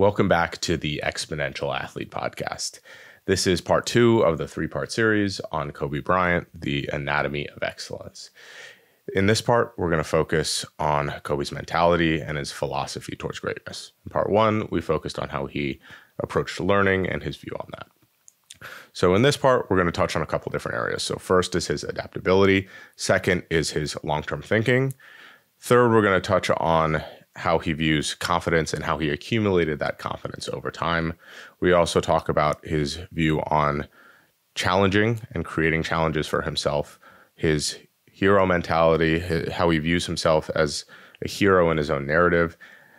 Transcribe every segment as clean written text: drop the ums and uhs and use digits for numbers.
Welcome back to the Exponential Athlete Podcast. This is part two of the three-part series on Kobe Bryant, The Anatomy of Excellence. In this part, we're going to focus on Kobe's mentality and his philosophy towards greatness. In part one, we focused on how he approached learning and his view on that. So in this part, we're going to touch on a couple different areas. So first is his adaptability. Second is his long-term thinking. Third, we're going to touch on how he views confidence and how he accumulated that confidence over time. We also talk about his view on challenging and creating challenges for himself, his hero mentality, how he views himself as a hero in his own narrative.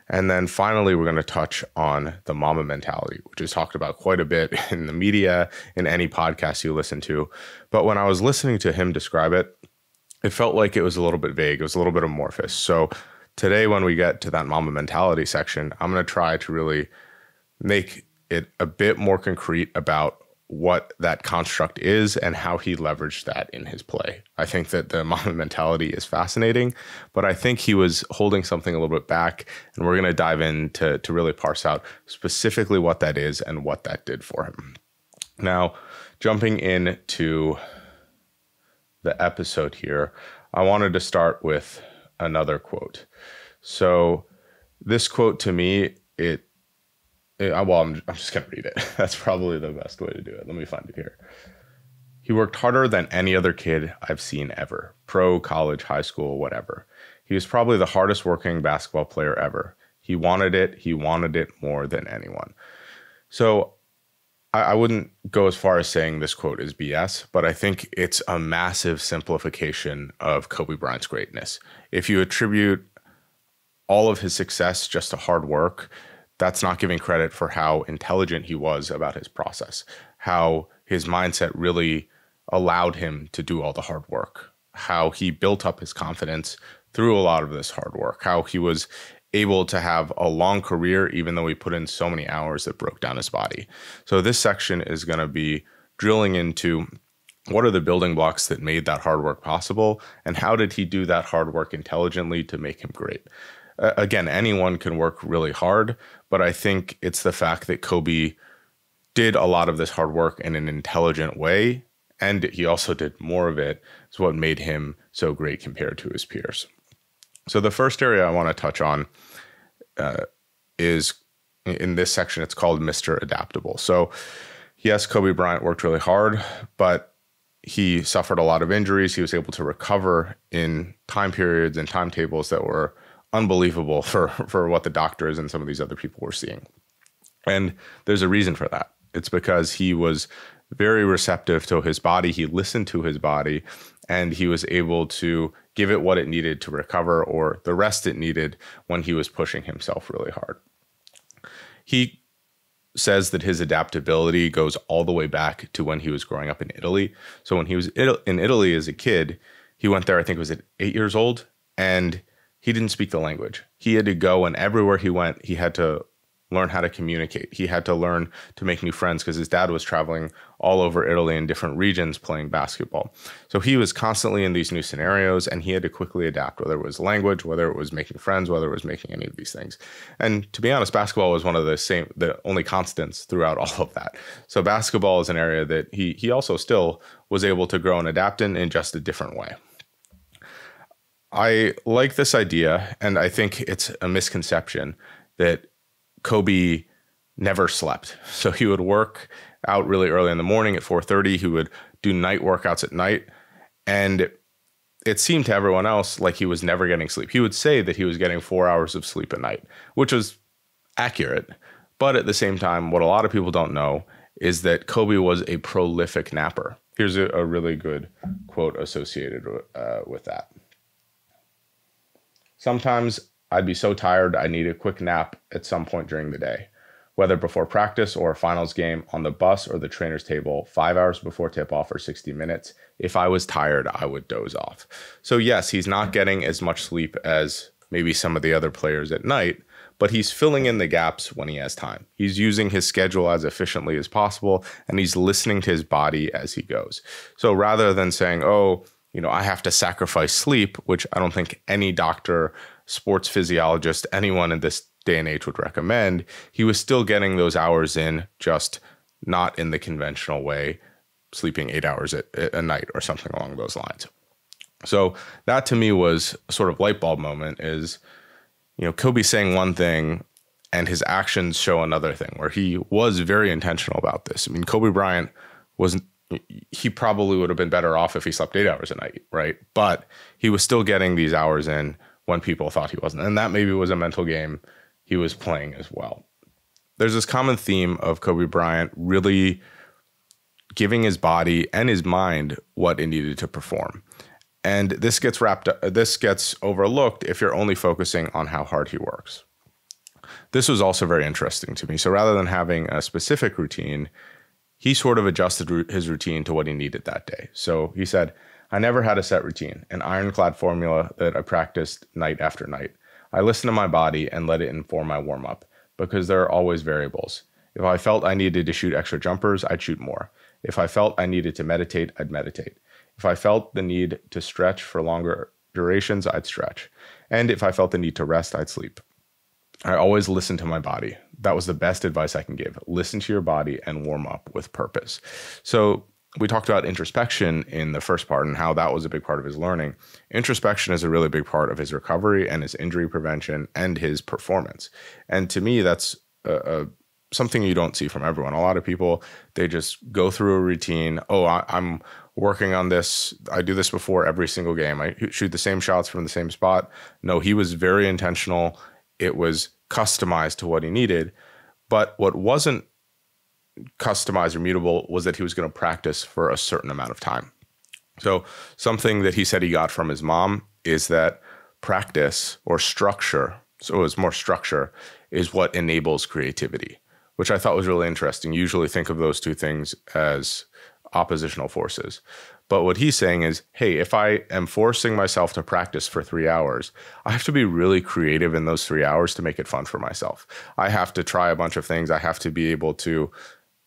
And then finally, we're going to touch on the Mamba mentality, which is talked about quite a bit in the media, in any podcast you listen to. But when I was listening to him describe it, it felt like it was a little bit vague. It was a little bit amorphous. So today, when we get to that Mamba mentality section, I'm going to try to really make it a bit more concrete about what that construct is and how he leveraged that in his play. I think that the Mamba mentality is fascinating, but I think he was holding something a little bit back, and we're going to dive in to really parse out specifically what that is and what that did for him. Now, jumping into the episode here, I wanted to start with another quote. So this quote to me, I'm just going to read it. That's probably the best way to do it. Let me find it here. He worked harder than any other kid I've seen ever. Pro, college, high school, whatever. He was probably the hardest working basketball player ever. He wanted it. He wanted it more than anyone. So I wouldn't go as far as saying this quote is BS, but I think it's a massive simplification of Kobe Bryant's greatness. If you attribute all of his success just to hard work, that's not giving credit for how intelligent he was about his process, how his mindset really allowed him to do all the hard work, how he built up his confidence through a lot of this hard work, how he was able to have a long career even though he put in so many hours that broke down his body. So this section is going to be drilling into what are the building blocks that made that hard work possible, and how did he do that hard work intelligently to make him great. Again, anyone can work really hard, but I think it's the fact that Kobe did a lot of this hard work in an intelligent way, and he also did more of it, is what made him so great compared to his peers. So the first area I want to touch on is in this section. It's called Mr. Adaptable. So yes, Kobe Bryant worked really hard, but he suffered a lot of injuries. He was able to recover in time periods and timetables that were unbelievable for what the doctors and some of these other people were seeing. And there's a reason for that. It's because he was very receptive to his body. He listened to his body, and he was able to give it what it needed to recover, or the rest it needed, when he was pushing himself really hard. He says that his adaptability goes all the way back to when he was growing up in Italy. So when he was in Italy as a kid, he went there, I think it was at 8 years old, and he didn't speak the language. He had to go, and everywhere he went, he had to learn how to communicate. He had to learn to make new friends because his dad was traveling all over Italy in different regions playing basketball. So he was constantly in these new scenarios, and he had to quickly adapt, whether it was language, whether it was making friends, whether it was making any of these things. And to be honest, basketball was one of the only constants throughout all of that. So basketball is an area that he also still was able to grow and adapt in just a different way. I like this idea, and I think it's a misconception that Kobe never slept. So he would work out really early in the morning at 4:30. He would do night workouts at night. And it seemed to everyone else like he was never getting sleep. He would say that he was getting 4 hours of sleep a night, which was accurate. But at the same time, what a lot of people don't know is that Kobe was a prolific napper. Here's a really good quote associated with that. Sometimes I'd be so tired I need a quick nap at some point during the day, whether before practice or a finals game, on the bus or the trainer's table, 5 hours before tip-off or 60 minutes. If I was tired, I would doze off. So yes, he's not getting as much sleep as maybe some of the other players at night, but he's filling in the gaps when he has time. He's using his schedule as efficiently as possible, and he's listening to his body as he goes. So rather than saying, oh, I have to sacrifice sleep, which I don't think any doctor, sports physiologist, anyone in this day and age would recommend, he was still getting those hours in, just not in the conventional way, sleeping 8 hours a night or something along those lines. So that to me was a sort of light bulb moment, is, you know, Kobe saying one thing and his actions show another thing, where he was very intentional about this. I mean, Kobe Bryant wasn't, he probably would have been better off if he slept 8 hours a night, right? But he was still getting these hours in when people thought he wasn't. And that maybe was a mental game he was playing as well. There's this common theme of Kobe Bryant really giving his body and his mind what it needed to perform. And this gets wrapped up, this gets overlooked if you're only focusing on how hard he works. This was also very interesting to me. So rather than having a specific routine, he sort of adjusted his routine to what he needed that day. So he said, I never had a set routine, an ironclad formula that I practiced night after night. I listened to my body and let it inform my warm-up, because there are always variables. If I felt I needed to shoot extra jumpers, I'd shoot more. If I felt I needed to meditate, I'd meditate. If I felt the need to stretch for longer durations, I'd stretch. And if I felt the need to rest, I'd sleep. I always listened to my body. That was the best advice I can give. Listen to your body and warm up with purpose. So we talked about introspection in the first part and how that was a big part of his learning. Introspection is a really big part of his recovery and his injury prevention and his performance. And to me, that's something you don't see from everyone. A lot of people, they just go through a routine. Oh, I'm working on this. I do this before every single game. I shoot the same shots from the same spot. No, he was very intentional. It was customized to what he needed. But what wasn't customized or mutable was that he was going to practice for a certain amount of time. So something that he said he got from his mom is that practice or structure, so it was more structure, is what enables creativity, which I thought was really interesting. You usually think of those two things as oppositional forces. But what he's saying is, hey, if I am forcing myself to practice for 3 hours, I have to be really creative in those 3 hours to make it fun for myself. I have to try a bunch of things. I have to be able to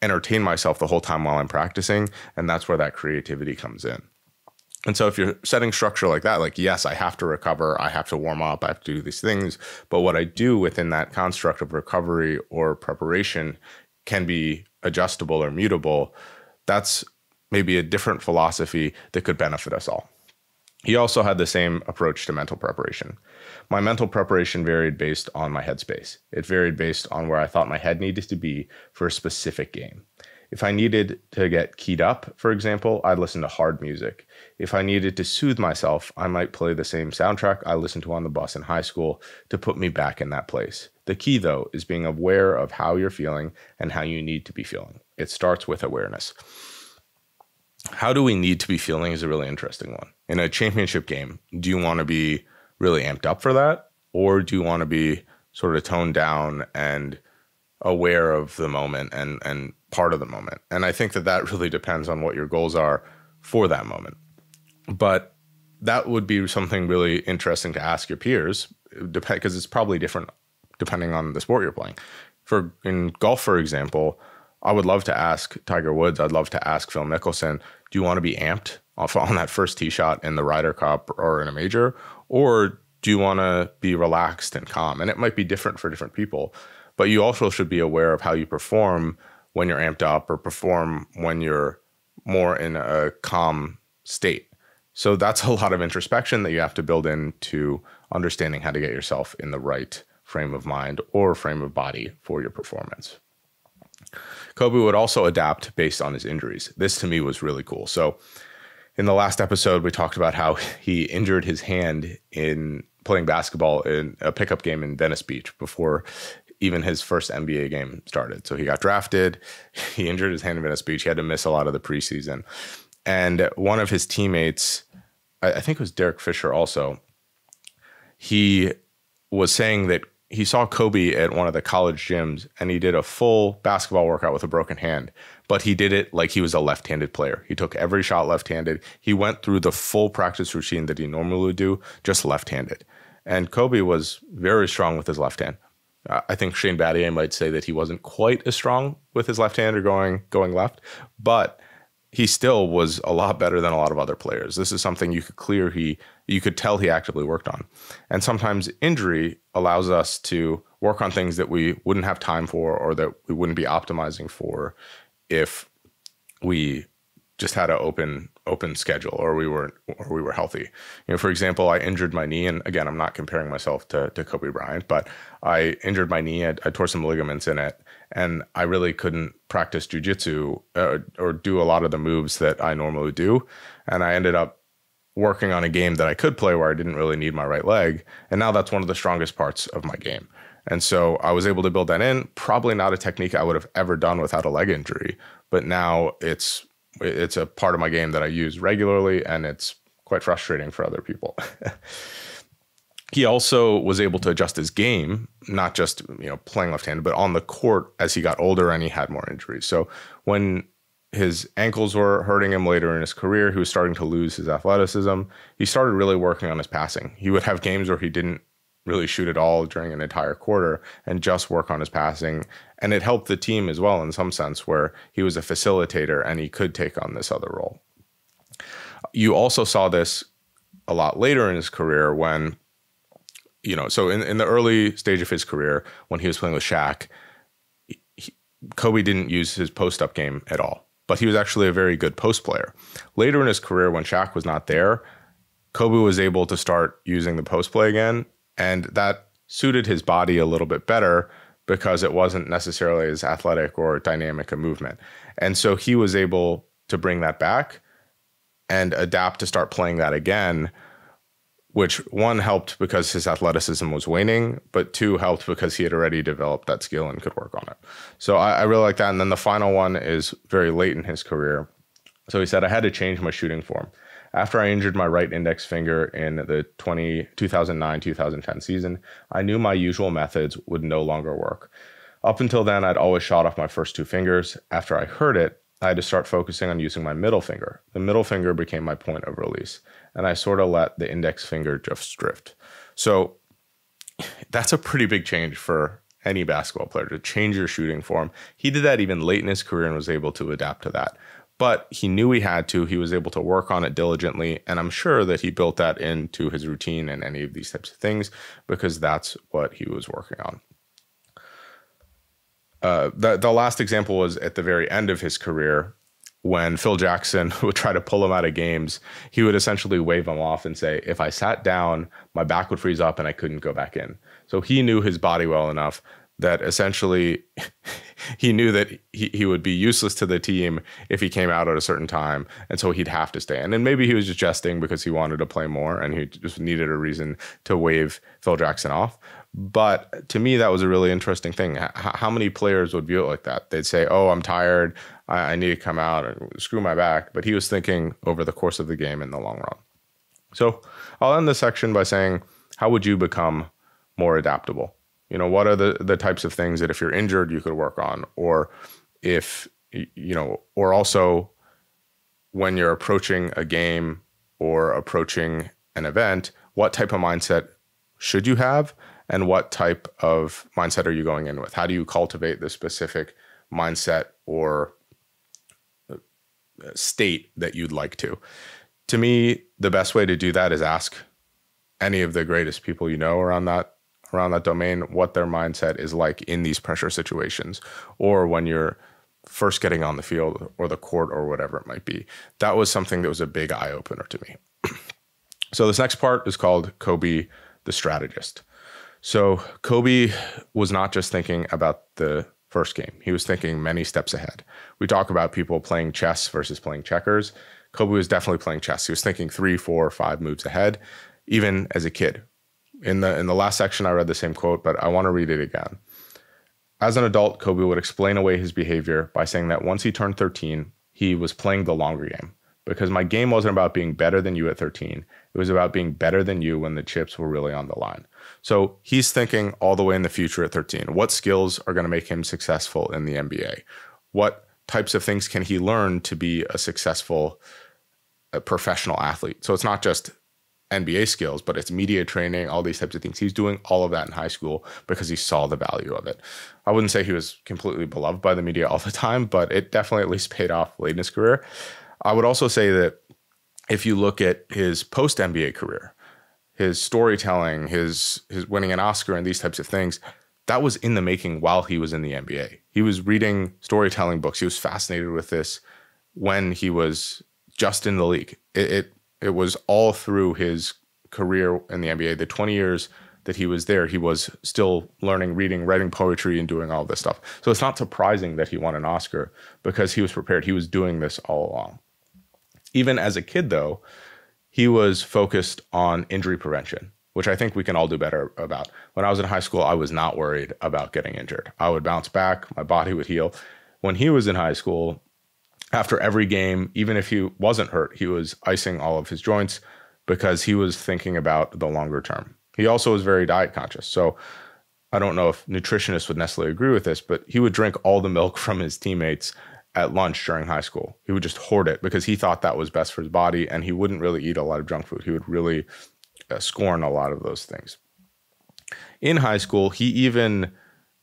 entertain myself the whole time while I'm practicing. And that's where that creativity comes in. And so if you're setting structure like that, like, yes, I have to recover, I have to warm up, I have to do these things. But what I do within that construct of recovery or preparation can be adjustable or mutable. That's maybe a different philosophy that could benefit us all. He also had the same approach to mental preparation. My mental preparation varied based on my headspace. It varied based on where I thought my head needed to be for a specific game. If I needed to get keyed up, for example, I'd listen to hard music. If I needed to soothe myself, I might play the same soundtrack I listened to on the bus in high school to put me back in that place. The key, though, is being aware of how you're feeling and how you need to be feeling. It starts with awareness. How do we need to be feeling is a really interesting one. In a championship game, do you want to be really amped up for that? Or do you want to be sort of toned down and aware of the moment and part of the moment? And I think that that really depends on what your goals are for that moment. But that would be something really interesting to ask your peers, because it's probably different depending on the sport you're playing. In golf, for example, I would love to ask Tiger Woods, I'd love to ask Phil Mickelson, do you want to be amped on that first tee shot in the Ryder Cup or in a major? Or do you want to be relaxed and calm? And it might be different for different people, but you also should be aware of how you perform when you're amped up or perform when you're more in a calm state. So that's a lot of introspection that you have to build into understanding how to get yourself in the right frame of mind or frame of body for your performance. Kobe would also adapt based on his injuries. This to me was really cool. So in the last episode, we talked about how he injured his hand in playing basketball in a pickup game in Venice Beach before even his first NBA game started. So he got drafted. He injured his hand in Venice Beach. He had to miss a lot of the preseason. And one of his teammates, I think it was Derek Fish also, he was saying that he saw Kobe at one of the college gyms and he did a full basketball workout with a broken hand, but he did it like he was a left-handed player. He took every shot left-handed. He went through the full practice routine that he normally would do, just left-handed. And Kobe was very strong with his left hand. I think Shane Battier might say that he wasn't quite as strong with his left hand or going left, but he still was a lot better than a lot of other players. This is something you could tell he actively worked on. And sometimes injury allows us to work on things that we wouldn't have time for or that we wouldn't be optimizing for if we just had an open schedule or we were healthy. You know, for example, I injured my knee, and again, I'm not comparing myself to Kobe Bryant, but I injured my knee. I tore some ligaments in it, and I really couldn't practice jujitsu or do a lot of the moves that I normally do. And I ended up working on a game that I could play where I didn't really need my right leg. And now that's one of the strongest parts of my game. And so I was able to build that in, probably not a technique I would have ever done without a leg injury, but now it's a part of my game that I use regularly, and it's quite frustrating for other people. He also was able to adjust his game, not just, you know, playing left-handed, but on the court as he got older and he had more injuries. So when his ankles were hurting him later in his career, he was starting to lose his athleticism. He started really working on his passing. He would have games where he didn't really shoot at all during an entire quarter and just work on his passing. And it helped the team as well in some sense, where he was a facilitator and he could take on this other role. You also saw this a lot later in his career when, you know, so in the early stage of his career, when he was playing with Shaq, Kobe didn't use his post-up game at all, but he was actually a very good post player. Later in his career, when Shaq was not there, Kobe was able to start using the post play again, and that suited his body a little bit better because it wasn't necessarily as athletic or dynamic a movement. And so he was able to bring that back and adapt to start playing that again, which one helped because his athleticism was waning, but two helped because he had already developed that skill and could work on it. So I really like that. And then the final one is very late in his career. So he said, I had to change my shooting form. After I injured my right index finger in the 2009-2010 season, I knew my usual methods would no longer work. Up until then, I'd always shot off my first two fingers. After I hurt it, I had to start focusing on using my middle finger. The middle finger became my point of release, and I sort of let the index finger just drift. So that's a pretty big change for any basketball player, to change your shooting form. He did that even late in his career and was able to adapt to that. But he knew he had to. He was able to work on it diligently. And I'm sure that he built that into his routine and any of these types of things because that's what he was working on. The last example was at the very end of his career when Phil Jackson would try to pull him out of games. He would essentially wave him off and say, if I sat down, my back would freeze up and I couldn't go back in. So he knew his body well enough that essentially he knew that he would be useless to the team if he came out at a certain time. And so he'd have to stay in. And maybe he was just jesting because he wanted to play more and he just needed a reason to wave Phil Jackson off. But to me, that was a really interesting thing. How many players would view it like that? They'd say, oh, I'm tired. I need to come out and screw my back. But he was thinking over the course of the game in the long run. So I'll end this section by saying, how would you become more adaptable? You know, what are the types of things that if you're injured, you could work on? Or if, you know, or also when you're approaching a game or approaching an event, what type of mindset should you have? And what type of mindset are you going in with? How do you cultivate the specific mindset or state that you'd like to? To me, the best way to do that is ask any of the greatest people you know around that domain, what their mindset is like in these pressure situations, or when you're first getting on the field or the court or whatever it might be. That was something that was a big eye opener to me. So this next part is called Kobe, the strategist. So Kobe was not just thinking about the first game. He was thinking many steps ahead. We talk about people playing chess versus playing checkers. Kobe was definitely playing chess. He was thinking 3, 4, 5 moves ahead, even as a kid. In the last section, I read the same quote, but I want to read it again. As an adult, Kobe would explain away his behavior by saying that once he turned 13, he was playing the longer game. Because my game wasn't about being better than you at 13. It was about being better than you when the chips were really on the line. So he's thinking all the way in the future at 13. What skills are going to make him successful in the NBA? What types of things can he learn to be a successful professional athlete? So it's not just NBA skills, but it's media training, all these types of things. He's doing all of that in high school because he saw the value of it. I wouldn't say he was completely beloved by the media all the time, but it definitely at least paid off late in his career. I would also say that if you look at his post-NBA career, his storytelling, his winning an Oscar and these types of things, that was in the making while he was in the NBA. He was reading storytelling books. He was fascinated with this when he was just in the league. It was all through his career in the NBA. The 20 years that he was there, he was still learning, reading, writing poetry, and doing all this stuff. So it's not surprising that he won an Oscar, because he was prepared. He was doing this all along. Even as a kid, though, he was focused on injury prevention, which I think we can all do better about. When I was in high school, I was not worried about getting injured. I would bounce back. My body would heal. When he was in high school, after every game, even if he wasn't hurt, he was icing all of his joints because he was thinking about the longer term. He also was very diet conscious. So I don't know if nutritionists would necessarily agree with this, but he would drink all the milk from his teammates at lunch during high school. He would just hoard it because he thought that was best for his body, and he wouldn't really eat a lot of junk food. He would really scorn a lot of those things. In high school, he even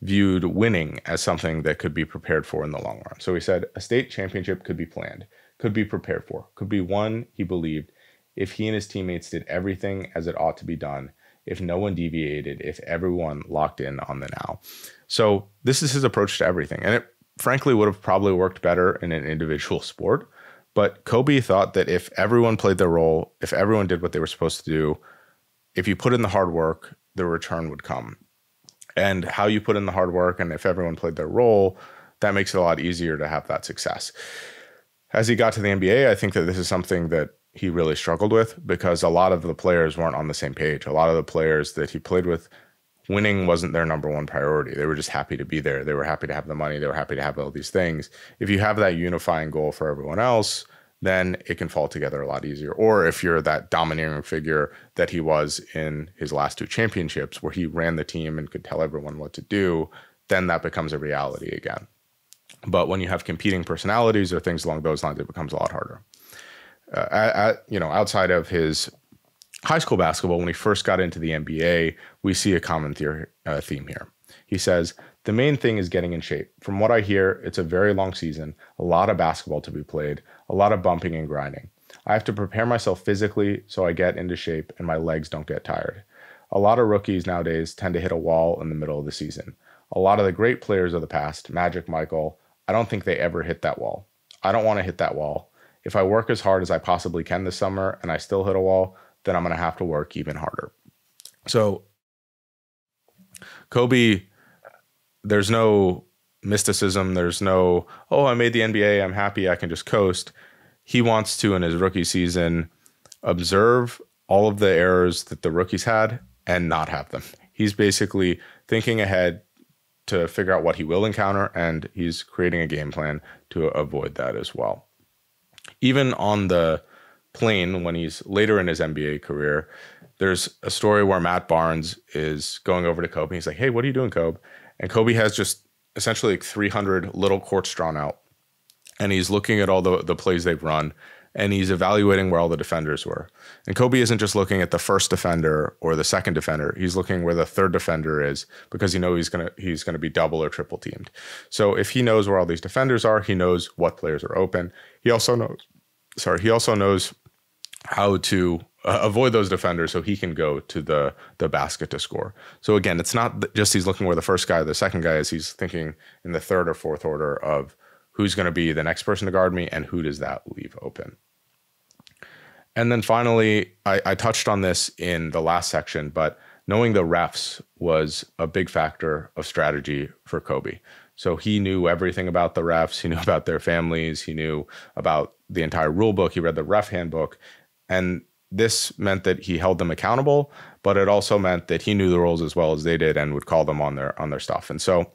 viewed winning as something that could be prepared for in the long run. So he said a state championship could be planned, could be prepared for, could be won, he believed, if he and his teammates did everything as it ought to be done, if no one deviated, if everyone locked in on the now. So this is his approach to everything. And it frankly would have probably worked better in an individual sport. But Kobe thought that if everyone played their role, if everyone did what they were supposed to do, if you put in the hard work, the return would come. And how you put in the hard work, and if everyone played their role, that makes it a lot easier to have that success. As he got to the NBA, I think that this is something that he really struggled with, because a lot of the players weren't on the same page. A lot of the players that he played with, winning wasn't their number one priority. They were just happy to be there. They were happy to have the money. They were happy to have all these things. If you have that unifying goal for everyone else, then it can fall together a lot easier. Or if you're that domineering figure that he was in his last two championships, where he ran the team and could tell everyone what to do, then that becomes a reality again. But when you have competing personalities or things along those lines, it becomes a lot harder. Outside of his high school basketball, when he first got into the NBA, we see a common theme here. He says, the main thing is getting in shape. From what I hear, it's a very long season, a lot of basketball to be played, a lot of bumping and grinding. I have to prepare myself physically so I get into shape and my legs don't get tired. A lot of rookies nowadays tend to hit a wall in the middle of the season. A lot of the great players of the past, Magic, Michael, I don't think they ever hit that wall. I don't want to hit that wall. If I work as hard as I possibly can this summer and I still hit a wall, then I'm going to have to work even harder. So Kobe, there's no mysticism. There's no, oh, I made the NBA. I'm happy. I can just coast. He wants to, in his rookie season, observe all of the errors that the rookies had and not have them. He's basically thinking ahead to figure out what he will encounter, and he's creating a game plan to avoid that as well. Even on the plane, when he's later in his NBA career, there's a story where Matt Barnes is going over to Kobe. He's like, hey, what are you doing, Kobe? And Kobe has just essentially like 300 little courts drawn out. And he's looking at all the plays they've run, and he's evaluating where all the defenders were. And Kobe isn't just looking at the first defender or the second defender. He's looking where the third defender is, because he's gonna be double or triple teamed. So if he knows where all these defenders are, he knows what players are open. He also knows how to avoid those defenders so he can go to the basket to score. So again, it's not just he's looking where the first guy or the second guy is. He's thinking in the third or fourth order of who's going to be the next person to guard me and who does that leave open. And then finally, I touched on this in the last section, but knowing the refs was a big factor of strategy for Kobe. So he knew everything about the refs. He knew about their families. He knew about the entire rule book. He read the ref handbook. And this meant that he held them accountable, but it also meant that he knew the rules as well as they did and would call them on their stuff. And so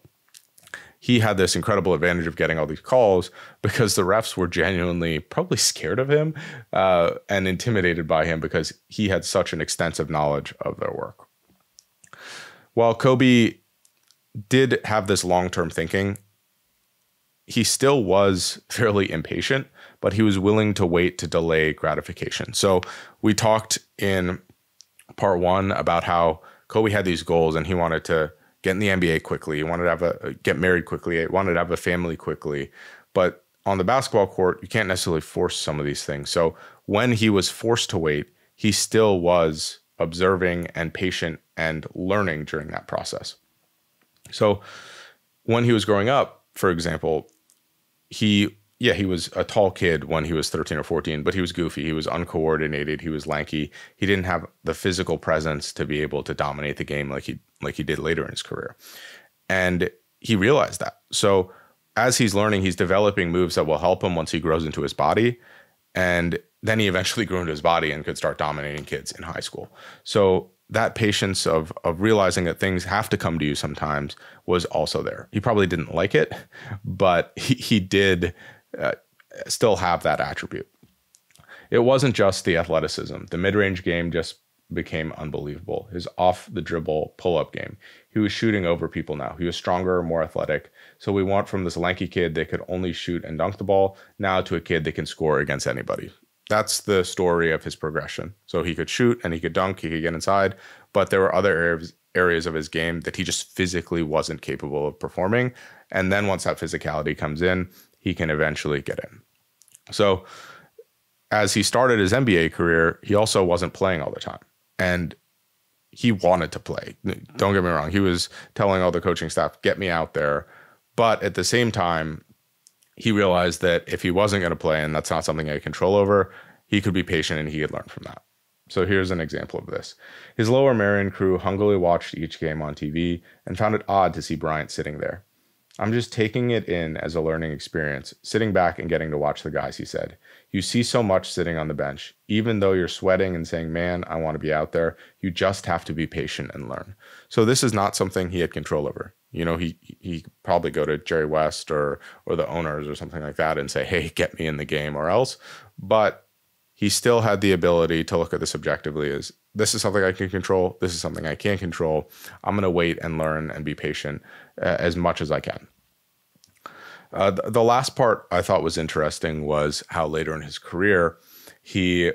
he had this incredible advantage of getting all these calls because the refs were genuinely probably scared of him and intimidated by him because he had such an extensive knowledge of their work. While Kobe did have this long-term thinking, he still was fairly impatient, but he was willing to wait to delay gratification. So we talked in part one about how Kobe had these goals and he wanted to get in the NBA quickly. He wanted to get married quickly. He wanted to have a family quickly. But on the basketball court, you can't necessarily force some of these things. So when he was forced to wait, he still was observing and patient and learning during that process. So when he was growing up, for example, he was a tall kid when he was 13 or 14, but he was goofy. He was uncoordinated. He was lanky. He didn't have the physical presence to be able to dominate the game like he did later in his career. And he realized that. So as he's learning, he's developing moves that will help him once he grows into his body. And then he eventually grew into his body and could start dominating kids in high school. So that patience of realizing that things have to come to you sometimes was also there. He probably didn't like it, but he did still have that attribute. It wasn't just the athleticism. The mid-range game just became unbelievable. His off-the-dribble pull-up game. He was shooting over people now. He was stronger, more athletic. So we went from this lanky kid that could only shoot and dunk the ball now to a kid that can score against anybody. That's the story of his progression. So he could shoot and he could dunk, he could get inside, but there were other areas of his game that he just physically wasn't capable of performing. And then once that physicality comes in, he can eventually get in. So as he started his NBA career, he also wasn't playing all the time. And he wanted to play. Don't get me wrong. He was telling all the coaching staff, get me out there. But at the same time, he realized that if he wasn't going to play, and that's not something I had control over, he could be patient and he could learn from that. So here's an example of this. His Lower Merion crew hungrily watched each game on TV and found it odd to see Bryant sitting there. I'm just taking it in as a learning experience, sitting back and getting to watch the guys, he said. You see so much sitting on the bench. Even though you're sweating and saying, man, I want to be out there, you just have to be patient and learn. So this is not something he had control over. You know, he probably go to Jerry West or the owners or something like that and say, hey, get me in the game or else. But he still had the ability to look at this objectively as, this is something I can control. This is something I can't control. I'm going to wait and learn and be patient as much as I can. The last part I thought was interesting was how later in his career, he, you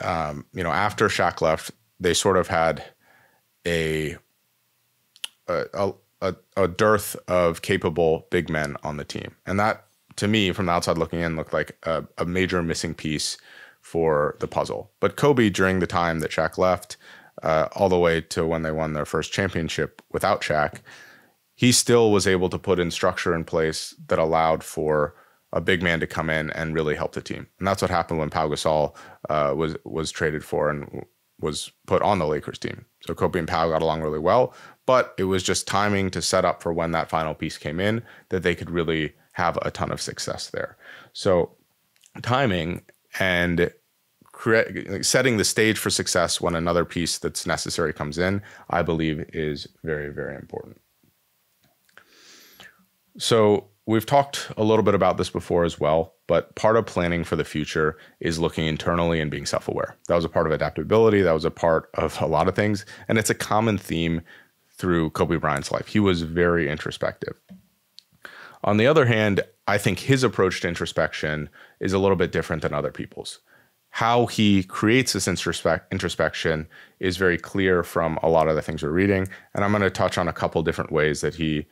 know, after Shaq left, they sort of had a dearth of capable big men on the team. And that, to me, from the outside looking in, looked like a major missing piece for the puzzle. But Kobe, during the time that Shaq left, all the way to when they won their first championship without Shaq, he still was able to put in structure in place that allowed for a big man to come in and really help the team. And that's what happened when Pau Gasol was traded for and was put on the Lakers team. So Kobe and Pau got along really well, but it was just timing to set up for when that final piece came in that they could really have a ton of success there. So timing and setting the stage for success when another piece that's necessary comes in, I believe is very, very important. So we've talked a little bit about this before as well, but part of planning for the future is looking internally and being self-aware. That was a part of adaptability. That was a part of a lot of things. And it's a common theme through Kobe Bryant's life. He was very introspective. On the other hand, I think his approach to introspection is a little bit different than other people's. How he creates this introspection is very clear from a lot of the things we're reading. And I'm going to touch on a couple different ways that he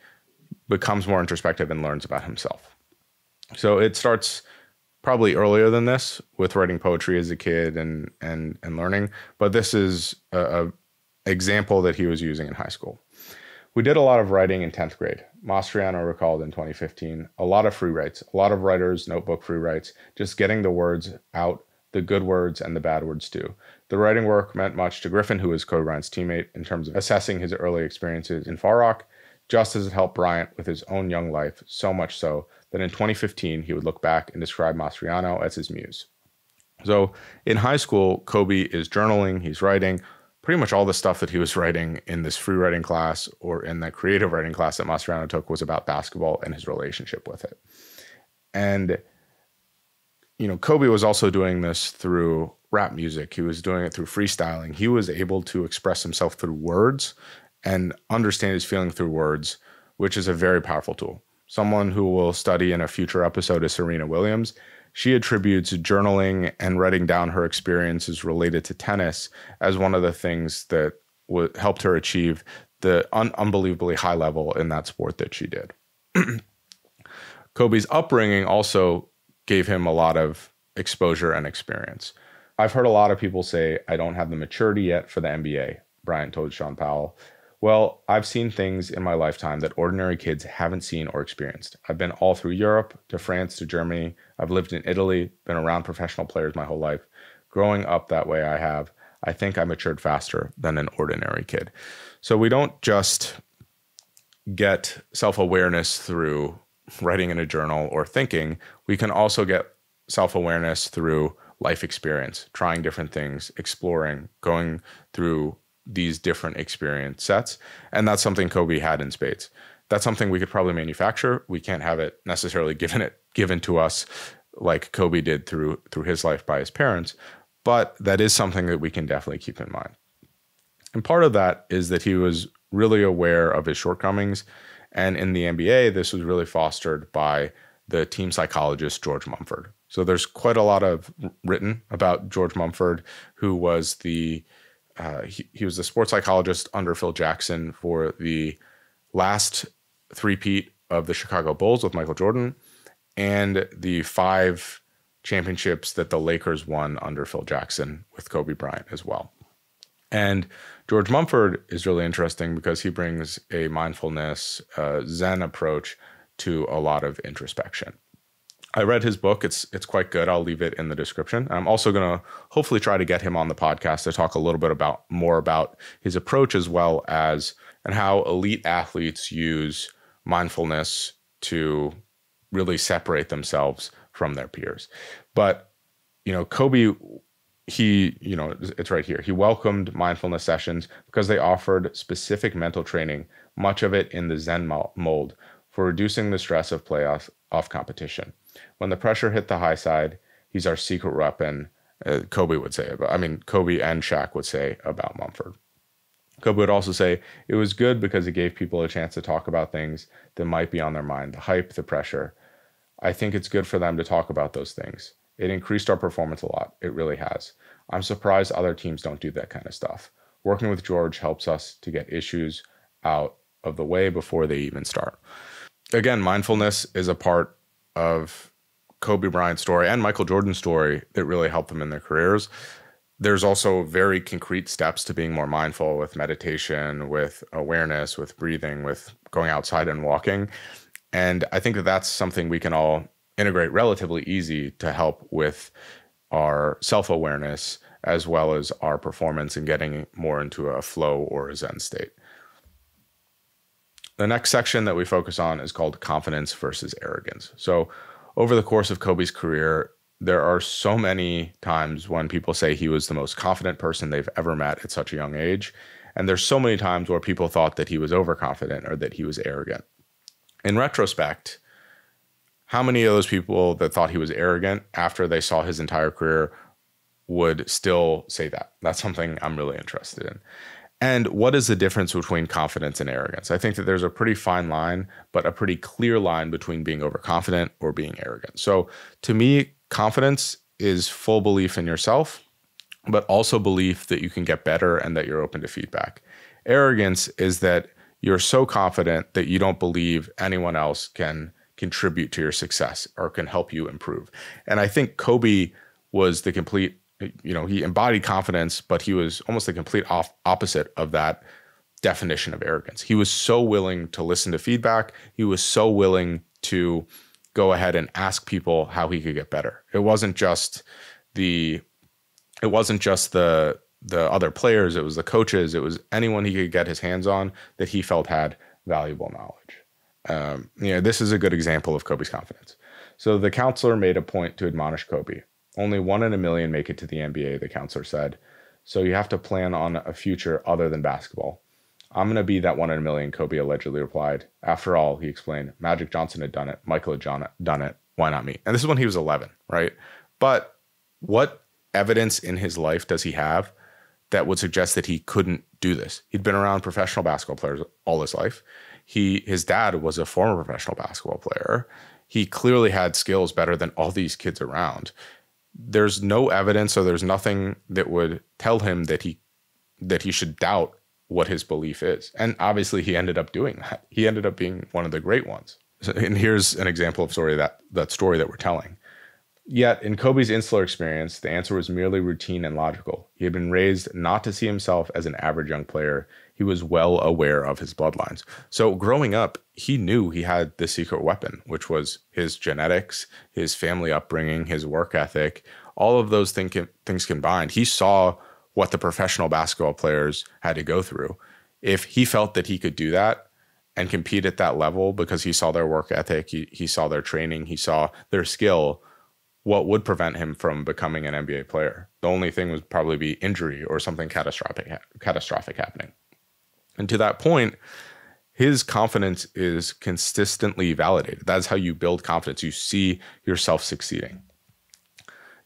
becomes more introspective and learns about himself. So it starts probably earlier than this with writing poetry as a kid and learning. But this is an example that he was using in high school. We did a lot of writing in 10th grade. Mastriano recalled in 2015, a lot of free writes, a lot of writers, notebook free writes, just getting the words out, the good words and the bad words too. The writing work meant much to Griffin, who was Kobe Bryant's teammate, in terms of assessing his early experiences in Far Rock, just as it helped Bryant with his own young life, so much so that in 2015, he would look back and describe Mastriano as his muse. So in high school, Kobe is journaling, he's writing, pretty much all the stuff that he was writing in this free writing class or in the creative writing class that Mastriano took was about basketball and his relationship with it. And, you know, Kobe was also doing this through rap music. He was doing it through freestyling. He was able to express himself through words and understand his feeling through words, which is a very powerful tool. Someone who we'll study in a future episode is Serena Williams. She attributes journaling and writing down her experiences related to tennis as one of the things that helped her achieve the unbelievably high level in that sport that she did. Kobe's upbringing also gave him a lot of exposure and experience. I've heard a lot of people say, I don't have the maturity yet for the NBA, Bryant told Sean Powell. Well, I've seen things in my lifetime that ordinary kids haven't seen or experienced. I've been all through Europe, to France, to Germany. I've lived in Italy, been around professional players my whole life. Growing up that way I have, I think I matured faster than an ordinary kid. So we don't just get self-awareness through writing in a journal or thinking. We can also get self-awareness through life experience, trying different things, exploring, going through these different experience sets. And that's something Kobe had in spades. That's something we could probably manufacture. We can't have it necessarily given to us like Kobe did through his life by his parents, but that is something that we can definitely keep in mind. And part of that is that he was really aware of his shortcomings. And in the NBA, this was really fostered by the team psychologist, George Mumford. So there's quite a lot of written about George Mumford, who was he was the sports psychologist under Phil Jackson for the last three-peat of the Chicago Bulls with Michael Jordan and the 5 championships that the Lakers won under Phil Jackson with Kobe Bryant as well. And George Mumford is really interesting because he brings a mindfulness, Zen approach to a lot of introspection. I read his book. It's quite good. I'll leave it in the description. I'm also going to hopefully try to get him on the podcast to talk a little bit more about his approach, as well as and how elite athletes use mindfulness to really separate themselves from their peers. But, you know, Kobe, it's right here. He welcomed mindfulness sessions because they offered specific mental training, much of it in the Zen mold, for reducing the stress of playoff off competition. When the pressure hit the high side, he's our secret weapon, Kobe would say. Kobe and Shaq would say about Mumford. Kobe would also say it was good because it gave people a chance to talk about things that might be on their mind, the hype, the pressure. I think it's good for them to talk about those things. It increased our performance a lot. It really has. I'm surprised other teams don't do that kind of stuff. Working with George helps us to get issues out of the way before they even start. Again, mindfulness is a part of Kobe Bryant's story and Michael Jordan's story that really helped them in their careers. There's also very concrete steps to being more mindful with meditation, with awareness, with breathing, with going outside and walking. And I think that that's something we can all integrate relatively easy to help with our self-awareness as well as our performance and getting more into a flow or a Zen state. The next section that we focus on is called confidence versus arrogance. So over the course of Kobe's career, there are so many times when people say he was the most confident person they've ever met at such a young age. And there's so many times where people thought that he was overconfident or that he was arrogant. In retrospect, how many of those people that thought he was arrogant after they saw his entire career would still say that? That's something I'm really interested in. And what is the difference between confidence and arrogance? I think that there's a pretty fine line, but a pretty clear line between being overconfident or being arrogant. So to me, confidence is full belief in yourself, but also belief that you can get better and that you're open to feedback. Arrogance is that you're so confident that you don't believe anyone else can contribute to your success or can help you improve. And I think Kobe was the complete he embodied confidence, but he was almost the complete opposite of that definition of arrogance. He was so willing to listen to feedback. He was so willing to go ahead and ask people how he could get better. It wasn't just the other players. It was the coaches. It was anyone he could get his hands on that he felt had valuable knowledge. This is a good example of Kobe's confidence. So the counselor made a point to admonish Kobe. Only 1 in a million make it to the NBA, the counselor said. So you have to plan on a future other than basketball. I'm going to be that 1 in a million, Kobe allegedly replied. After all, he explained, Magic Johnson had done it. Michael had done it. Why not me? And this is when he was 11, right? But what evidence in his life does he have that would suggest that he couldn't do this? He'd been around professional basketball players all his life. His dad was a former professional basketball player. He clearly had skills better than all these kids around. There's no evidence, or there's nothing that would tell him that he should doubt what his belief is. And obviously he ended up doing that. He ended up being one of the great ones. And here's an example of that story that we're telling. Yet, in Kobe's insular experience, the answer was merely routine and logical. He had been raised not to see himself as an average young player. He was well aware of his bloodlines. So growing up, he knew he had the secret weapon, which was his genetics, his family upbringing, his work ethic, all of those things combined. He saw what the professional basketball players had to go through. If he felt that he could do that and compete at that level because he saw their work ethic, he saw their training, he saw their skill, what would prevent him from becoming an NBA player? The only thing would probably be injury or something catastrophic happening. And to that point, his confidence is consistently validated. That's how you build confidence. You see yourself succeeding.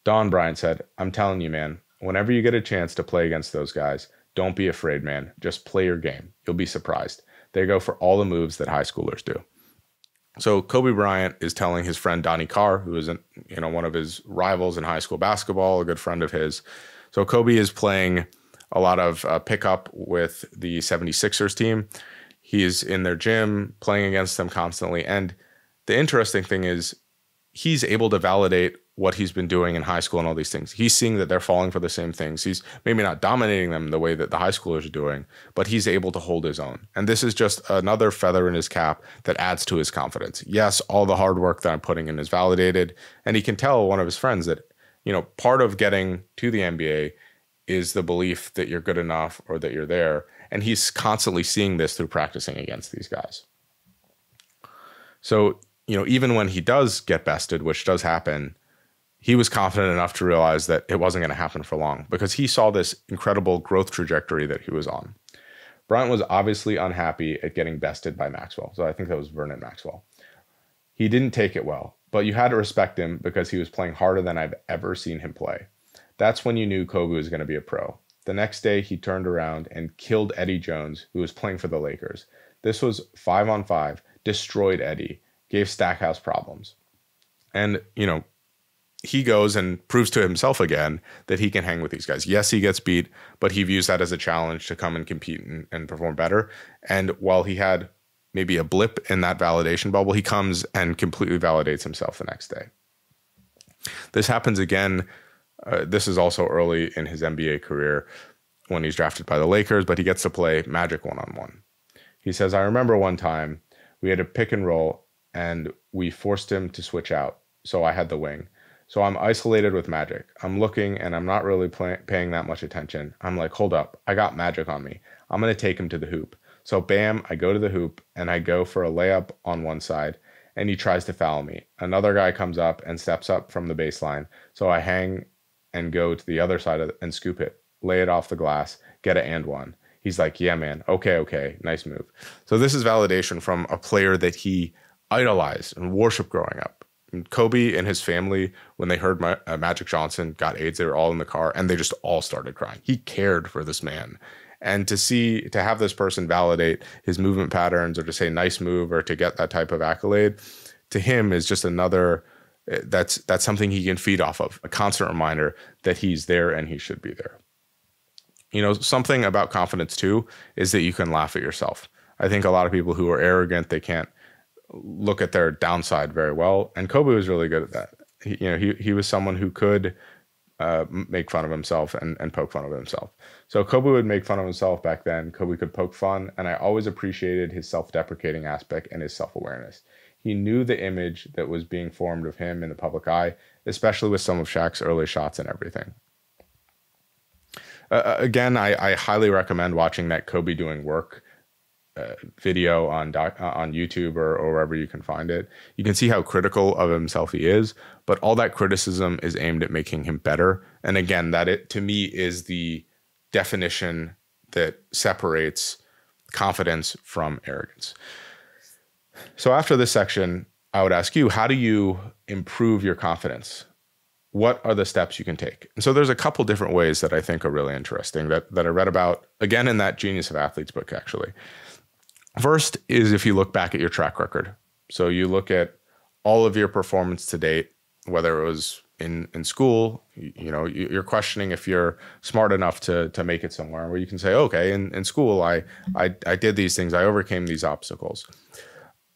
Don Bryant said, "I'm telling you, man, whenever you get a chance to play against those guys, don't be afraid, man. Just play your game. You'll be surprised. They go for all the moves that high schoolers do." So Kobe Bryant is telling his friend Donnie Carr, who is one of his rivals in high school basketball, a good friend of his. So Kobe is playing a lot of pickup with the 76ers team. He's in their gym playing against them constantly. And the interesting thing is he's able to validate what he's been doing in high school and all these things. He's seeing that they're falling for the same things. He's maybe not dominating them the way that the high schoolers are doing, but he's able to hold his own. And this is just another feather in his cap that adds to his confidence. Yes, all the hard work that I'm putting in is validated. And he can tell one of his friends that, part of getting to the NBA is the belief that you're good enough or that you're there. And he's constantly seeing this through practicing against these guys. So, even when he does get bested, which does happen, he was confident enough to realize that it wasn't going to happen for long because he saw this incredible growth trajectory that he was on. Bryant was obviously unhappy at getting bested by Maxwell. So I think that was Vernon Maxwell. He didn't take it well, but you had to respect him because he was playing harder than I've ever seen him play. That's when you knew Kobe was going to be a pro. The next day, he turned around and killed Eddie Jones, who was playing for the Lakers. This was 5-on-5, destroyed Eddie, gave Stackhouse problems. And, he goes and proves to himself again that he can hang with these guys. Yes, he gets beat, but he views that as a challenge to come and compete and perform better. And while he had maybe a blip in that validation bubble, he comes and completely validates himself the next day. This happens again. This is also early in his NBA career when he's drafted by the Lakers, but he gets to play Magic one-on-one. He says, "I remember one time we had a pick and roll and we forced him to switch out. So I had the wing. So I'm isolated with Magic. I'm looking and I'm not really paying that much attention. I'm like, hold up, I got Magic on me. I'm going to take him to the hoop. So bam, I go to the hoop and I go for a layup on one side and he tries to foul me. Another guy comes up and steps up from the baseline. So I hang and go to the other side and scoop it, lay it off the glass, get an and one." He's like, "Yeah, man. Okay. Nice move." So this is validation from a player that he idolized and worshiped growing up. And Kobe and his family, when they heard Magic Johnson got AIDS, they were all in the car and they just all started crying. He cared for this man. And to have this person validate his movement patterns or to say nice move or to get that type of accolade to him is just another, that's something he can feed off of, a constant reminder that he's there and he should be there. Something about confidence too is that you can laugh at yourself. I think a lot of people who are arrogant, they can't look at their downside very well. And Kobe was really good at that. He was someone who could make fun of himself and poke fun of himself. So Kobe would make fun of himself back then. Kobe could poke fun. And I always appreciated his self-deprecating aspect and his self-awareness. He knew the image that was being formed of him in the public eye, especially with some of Shaq's early shots and everything. Again, I highly recommend watching that Kobe doing work video on YouTube or wherever you can find it. You can see how critical of himself he is, but all that criticism is aimed at making him better. And again, to me is the definition that separates confidence from arrogance. So after this section, I would ask you, how do you improve your confidence? What are the steps you can take? And so there's a couple different ways that I think are really interesting that I read about, again, in that Genius of Athletes book, actually. First is if you look back at your track record. So you look at all of your performance to date, whether it was in school, you're questioning if you're smart enough to make it somewhere where you can say, okay, in school, I did these things, I overcame these obstacles.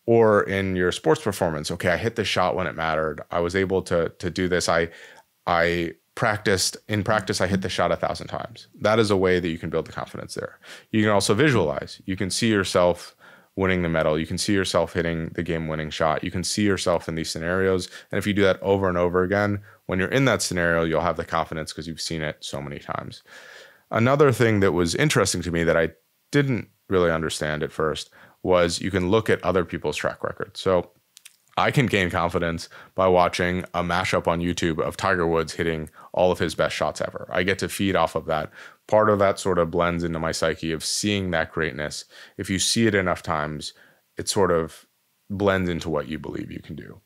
or in your sports performance. Okay, I hit the shot when it mattered. I was able to do this. I practiced. In practice, I hit the shot 1,000 times. That is a way that you can build the confidence there. You can also visualize. You can see yourself winning the medal. You can see yourself hitting the game-winning shot. You can see yourself in these scenarios. And if you do that over and over again, when you're in that scenario, you'll have the confidence because you've seen it so many times. Another thing that was interesting to me that I didn't really understand at first was you can look at other people's track record. So I can gain confidence by watching a mashup on YouTube of Tiger Woods hitting all of his best shots ever. I get to feed off of that. Part of that sort of blends into my psyche of seeing that greatness. If you see it enough times, it sort of blends into what you believe you can do.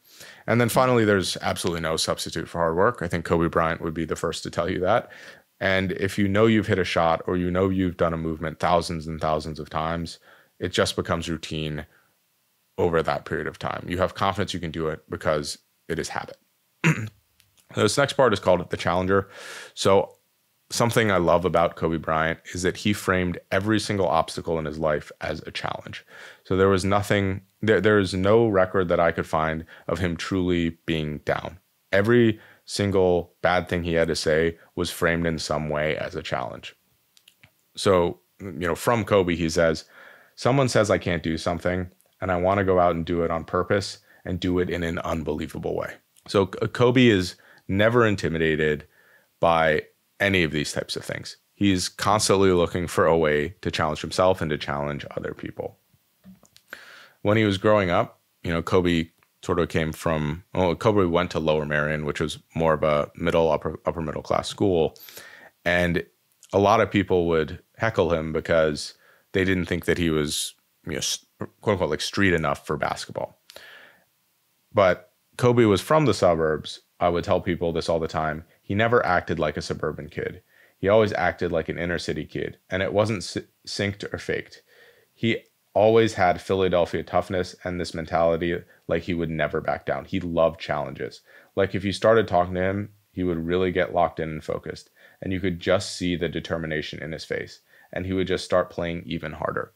And then finally, there's absolutely no substitute for hard work. I think Kobe Bryant would be the first to tell you that. And if you know you've hit a shot or you know you've done a movement thousands and thousands of times, it just becomes routine over that period of time. You have confidence you can do it because it is habit. This next part is called the challenger. So something I love about Kobe Bryant is that he framed every single obstacle in his life as a challenge. So there was nothing, there is no record that I could find of him truly being down. Every single bad thing he had to say was framed in some way as a challenge. So, you know, from Kobe, he says, someone says I can't do something, and I want to go out and do it on purpose and do it in an unbelievable way. So Kobe is never intimidated by any of these types of things. He's constantly looking for a way to challenge himself and to challenge other people. When he was growing up, you know, Kobe sort of came from, well, Kobe went to Lower Merion, which was more of a upper middle class school. And a lot of people would heckle him because they didn't think that he was, you know, quote unquote, like street enough for basketball. But Kobe was from the suburbs. I would tell people this all the time. He never acted like a suburban kid. He always acted like an inner city kid, and it wasn't synced or faked. He always had Philadelphia toughness and this mentality like he would never back down. He loved challenges. Like if you started talking to him, he would really get locked in and focused, and you could just see the determination in his face, and he would just start playing even harder.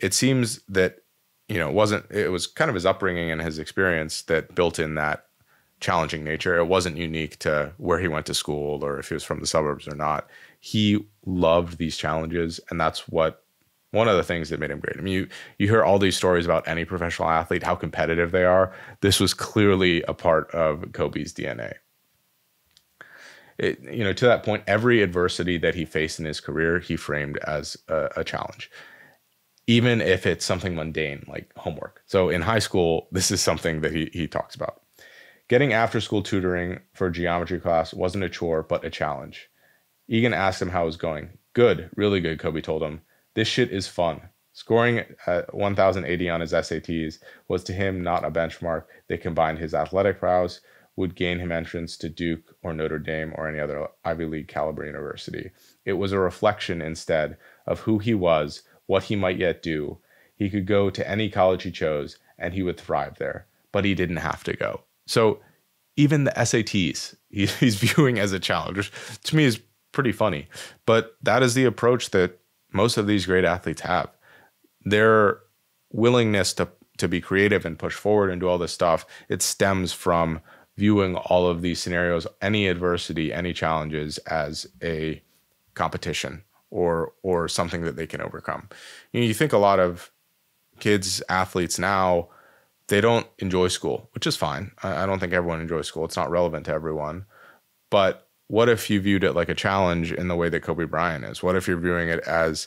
It seems that, you know, it was kind of his upbringing and his experience that built in that challenging nature. It wasn't unique to where he went to school or if he was from the suburbs or not. He loved these challenges, and that's one of the things that made him great. I mean, you hear all these stories about any professional athlete, how competitive they are. This was clearly a part of Kobe's DNA. You know, to that point, every adversity that he faced in his career, he framed as a challenge, even if it's something mundane like homework. So in high school, this is something that he talks about. Getting after-school tutoring for geometry class wasn't a chore, but a challenge. Egan asked him how it was going. Good, really good, Kobe told him. This shit is fun. Scoring 1,080 on his SATs was to him not a benchmark that combined his athletic prowess would gain him entrance to Duke or Notre Dame or any other Ivy League caliber university. It was a reflection instead of who he was, what he might yet do. He could go to any college he chose and he would thrive there, but he didn't have to go. So even the SATs, he's viewing as a challenge, which to me is pretty funny, but that is the approach that most of these great athletes have. Their willingness to be creative and push forward and do all this stuff, it stems from viewing all of these scenarios, any adversity, any challenges as a competition or something that they can overcome. You know, you think a lot of kids, athletes now, they don't enjoy school, which is fine. I don't think everyone enjoys school. It's not relevant to everyone. But what if you viewed it like a challenge in the way that Kobe Bryant is? What if you're viewing it as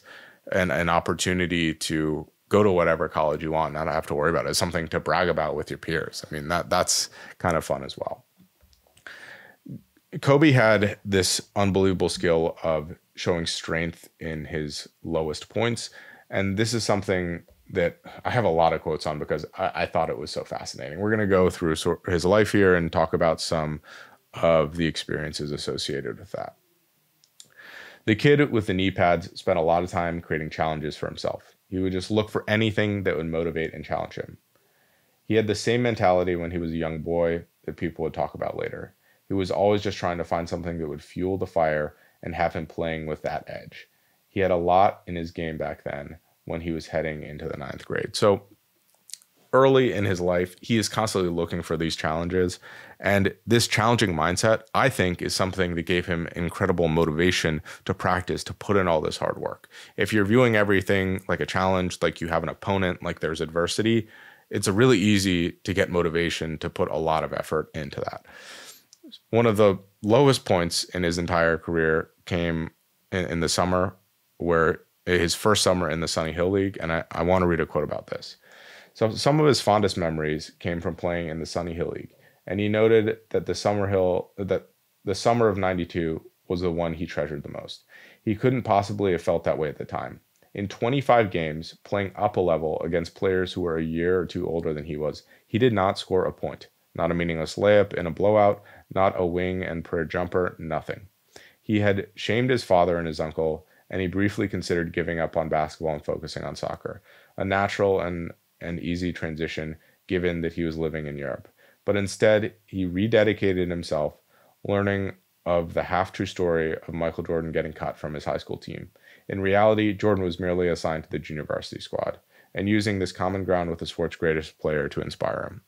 an opportunity to go to whatever college you want, not have to worry about it? It's something to brag about with your peers. I mean, that's kind of fun as well. Kobe had this unbelievable skill of showing strength in his lowest points. And this is something that I have a lot of quotes on because I thought it was so fascinating. We're going to go through his life here and talk about some of the experiences associated with that. The kid with the knee pads spent a lot of time creating challenges for himself. He would just look for anything that would motivate and challenge him. He had the same mentality when he was a young boy that people would talk about later. He was always just trying to find something that would fuel the fire and have him playing with that edge. He had a lot in his game back then when he was heading into the 9th grade. So early in his life, he is constantly looking for these challenges. And this challenging mindset, I think, is something that gave him incredible motivation to practice, to put in all this hard work. If you're viewing everything like a challenge, like you have an opponent, like there's adversity, it's really easy to get motivation to put a lot of effort into that. One of the lowest points in his entire career came in the summer, where his first summer in the Sunny Hill League. And I want to read a quote about this. So some of his fondest memories came from playing in the Sunny Hill League. And he noted that the summer of '92 was the one he treasured the most. He couldn't possibly have felt that way at the time. In 25 games, playing up a level against players who were a year or two older than he was, he did not score a point. Not a meaningless layup in a blowout, not a wing and prayer jumper, nothing. He had shamed his father and his uncle, and he briefly considered giving up on basketball and focusing on soccer, a natural and easy transition given that he was living in Europe. But instead, he rededicated himself, learning of the half-true story of Michael Jordan getting cut from his high school team. In reality, Jordan was merely assigned to the junior varsity squad, and using this common ground with the sport's greatest player to inspire him.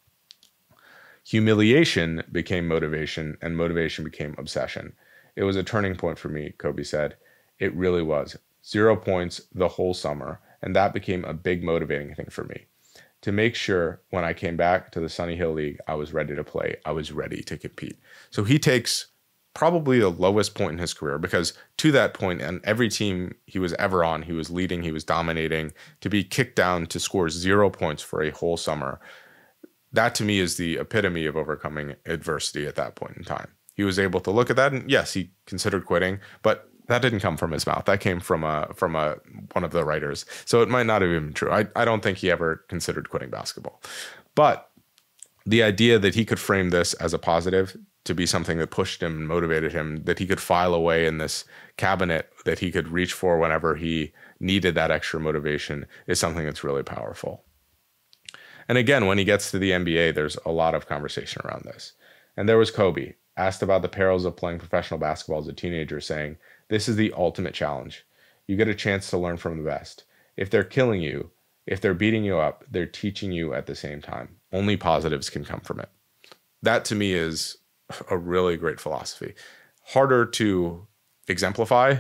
Humiliation became motivation, and motivation became obsession. It was a turning point for me, Kobe said. It really was. 0 points the whole summer, and that became a big motivating thing for me. To make sure when I came back to the Sunny Hill League, I was ready to play. I was ready to compete. So he takes probably the lowest point in his career, because to that point, and every team he was ever on, he was leading, he was dominating, to be kicked down to score 0 points for a whole summer. That to me is the epitome of overcoming adversity at that point in time. He was able to look at that, and yes, he considered quitting, but that didn't come from his mouth. That came from one of the writers. So it might not have been true. I don't think he ever considered quitting basketball. But the idea that he could frame this as a positive, to be something that pushed him and motivated him, that he could file away in this cabinet, that he could reach for whenever he needed that extra motivation, is something that's really powerful. And again, when he gets to the NBA, there's a lot of conversation around this. And there was Kobe, asked about the perils of playing professional basketball as a teenager, saying, "This is the ultimate challenge. You get a chance to learn from the best. If they're killing you, if they're beating you up, they're teaching you at the same time. Only positives can come from it." That to me is a really great philosophy. Harder to exemplify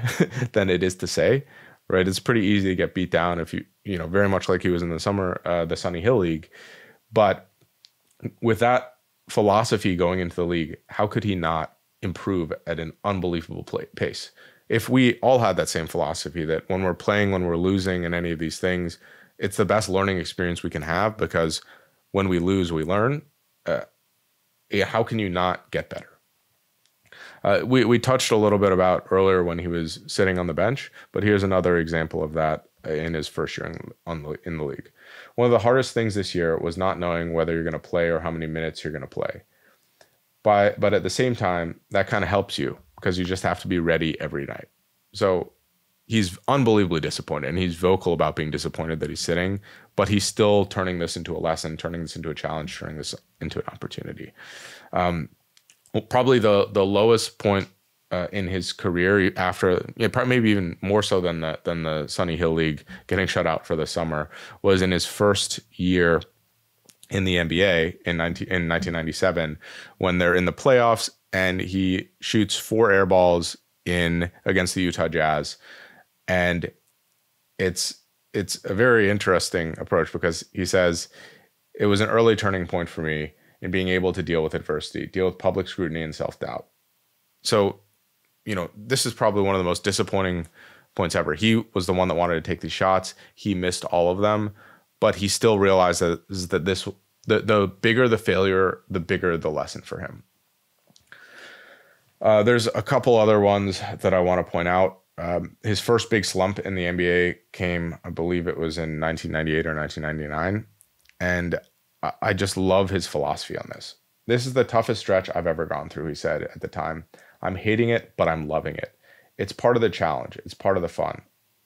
than it is to say, right? It's pretty easy to get beat down if you know, very much like he was in the summer, the Sunny Hill League. But with that philosophy going into the league, how could he not improve at an unbelievable pace? If we all had that same philosophy that when we're playing, when we're losing in any of these things, it's the best learning experience we can have, because when we lose, we learn. How can you not get better? We touched a little bit about earlier when he was sitting on the bench, but here's another example of that in his first year in the league. One of the hardest things this year was not knowing whether you're going to play or how many minutes you're going to play. But at the same time, that kind of helps you, because you just have to be ready every night. So he's unbelievably disappointed, and he's vocal about being disappointed that he's sitting, but he's still turning this into a lesson, turning this into a challenge, turning this into an opportunity. Probably the lowest point in his career, after, probably maybe even more so than the Sunny Hill League, getting shut out for the summer, was in his first year in the NBA in 1997, when they're in the playoffs, and he shoots 4 air balls in against the Utah Jazz. And it's a very interesting approach, because he says, "It was an early turning point for me in being able to deal with adversity, deal with public scrutiny and self-doubt." So, this is probably one of the most disappointing points ever. He was the one that wanted to take these shots. He missed all of them, but he still realized that the bigger the failure, the bigger the lesson for him. There's a couple other ones that I want to point out. His first big slump in the NBA came, I believe it was in 1998 or 1999. And I just love his philosophy on this. "This is the toughest stretch I've ever gone through," he said at the time. "I'm hating it, but I'm loving it. It's part of the challenge. It's part of the fun.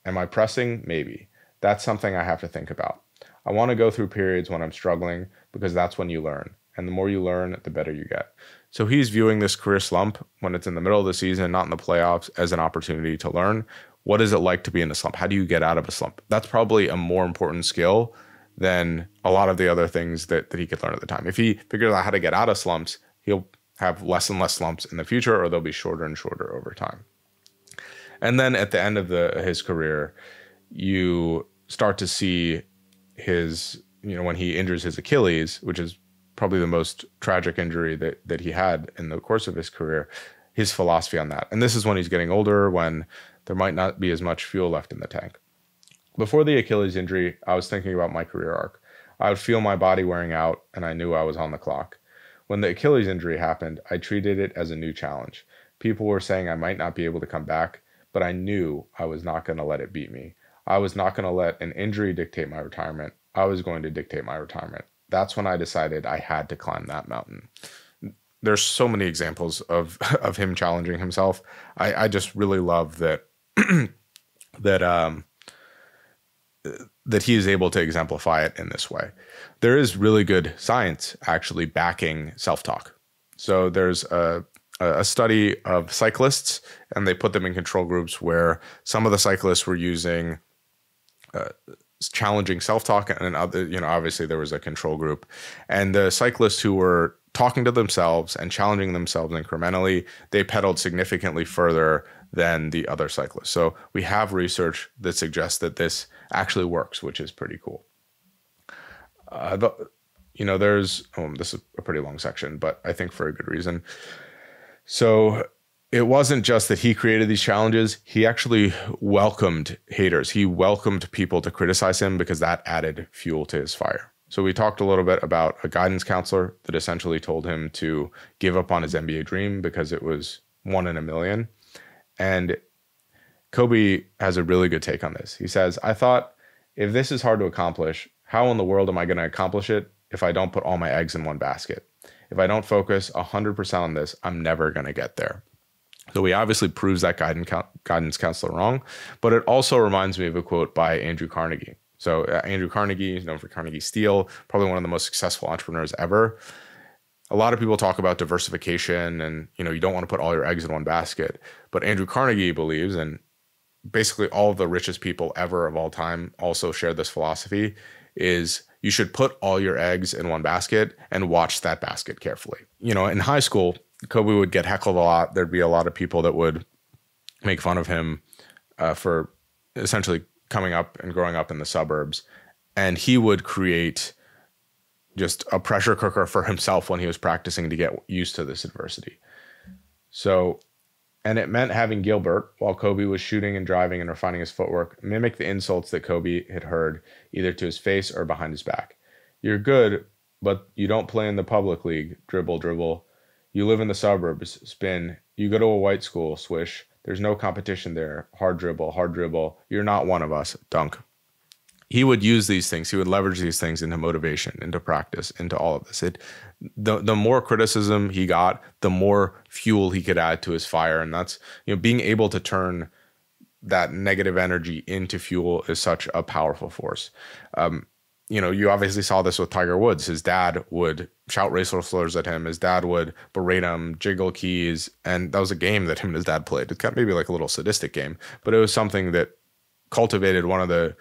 Am I pressing? Maybe. That's something I have to think about. I want to go through periods when I'm struggling, because that's when you learn. And the more you learn, the better you get." So he's viewing this career slump, when it's in the middle of the season, not in the playoffs, as an opportunity to learn. What is it like to be in a slump? How do you get out of a slump? That's probably a more important skill than a lot of the other things that he could learn at the time. If he figures out how to get out of slumps, he'll have less and less slumps in the future, or they'll be shorter and shorter over time. And then at the end of his career, you start to see his, when he injures his Achilles, which is probably the most tragic injury that he had in the course of his career, his philosophy on that. And this is when he's getting older, when there might not be as much fuel left in the tank. Before the Achilles injury, I was thinking about my career arc. I would feel my body wearing out, and I knew I was on the clock. When the Achilles injury happened, I treated it as a new challenge. People were saying I might not be able to come back, but I knew I was not going to let it beat me. I was not going to let an injury dictate my retirement. I was going to dictate my retirement. That's when I decided I had to climb that mountain. There's so many examples of him challenging himself. I just really love that that he is able to exemplify it in this way. There is really good science actually backing self-talk. So there's a study of cyclists, and they put them in control groups where some of the cyclists were using challenging self-talk, and other, obviously there was a control group. And the cyclists who were talking to themselves and challenging themselves incrementally, they pedaled significantly further than the other cyclists. So we have research that suggests that this actually works, which is pretty cool. This is a pretty long section, but I think for a good reason. So it wasn't just that he created these challenges. He actually welcomed haters. He welcomed people to criticize him because that added fuel to his fire. So we talked a little bit about a guidance counselor that essentially told him to give up on his NBA dream because it was 1 in a million. And Kobe has a really good take on this. He says, I thought, if this is hard to accomplish, how in the world am I going to accomplish it if I don't put all my eggs in one basket? If I don't focus 100% on this, I'm never going to get there. So he obviously proves that guidance counselor wrong, but it also reminds me of a quote by Andrew Carnegie. So Andrew Carnegie is known for Carnegie Steel, probably one of the most successful entrepreneurs ever. A lot of people talk about diversification and, you don't want to put all your eggs in one basket. But Andrew Carnegie believes, and basically all of the richest people ever of all time also share this philosophy, is you should put all your eggs in one basket and watch that basket carefully. In high school, Kobe would get heckled a lot. There'd be a lot of people that would make fun of him for essentially coming up and growing up in the suburbs. And he would create just a pressure cooker for himself when he was practicing to get used to this adversity. So, and it meant having Gilbert, while Kobe was shooting and driving and refining his footwork, mimic the insults that Kobe had heard either to his face or behind his back. You're good, but you don't play in the public league. Dribble, dribble. You live in the suburbs. Spin. You go to a white school. Swish. There's no competition there. Hard dribble, hard dribble. You're not one of us. Dunk. He would use these things. He would leverage these things into motivation, into practice, into all of this. The more criticism he got, the more fuel he could add to his fire. And that's, being able to turn that negative energy into fuel is such a powerful force. You obviously saw this with Tiger Woods. His dad would shout racial slurs at him. His dad would berate him, jiggle keys. And that was a game that him and his dad played. It's kind of maybe like a little sadistic game, but it was something that cultivated one of the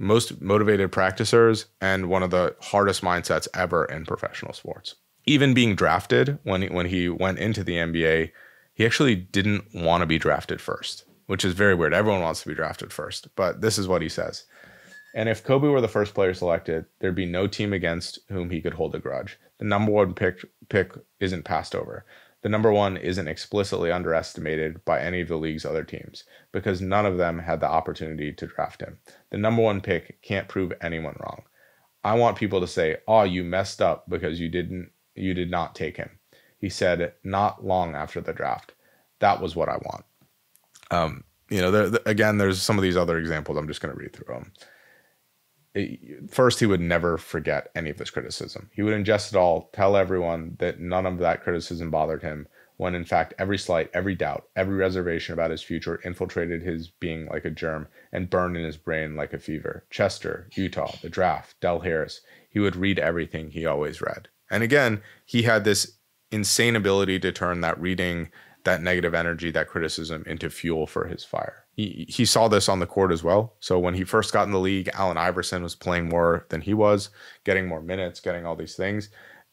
most motivated practicers and one of the hardest mindsets ever in professional sports. Even being drafted, when he went into the NBA, he actually didn't want to be drafted first, which is very weird. Everyone wants to be drafted first, but this is what he says. And if Kobe were the first player selected, there'd be no team against whom he could hold a grudge. The number one pick isn't passed over. The number one isn't explicitly underestimated by any of the league's other teams because none of them had the opportunity to draft him. The number one pick can't prove anyone wrong. I want people to say, oh, you messed up because you did not take him. He said not long after the draft. That was what I want. Again, there's some of these other examples. I'm just going to read through them. First, he would never forget any of this criticism. He would ingest it all, tell everyone that none of that criticism bothered him, when in fact every slight, every doubt, every reservation about his future infiltrated his being like a germ and burned in his brain like a fever. Chester, Utah, the draft, Del Harris. He would read everything he always read. And again, he had this insane ability to turn that reading, that negative energy, that criticism into fuel for his fire. he saw this on the court as well. So when he first got in the league, Allen Iverson was playing more than he was, getting more minutes, getting all these things.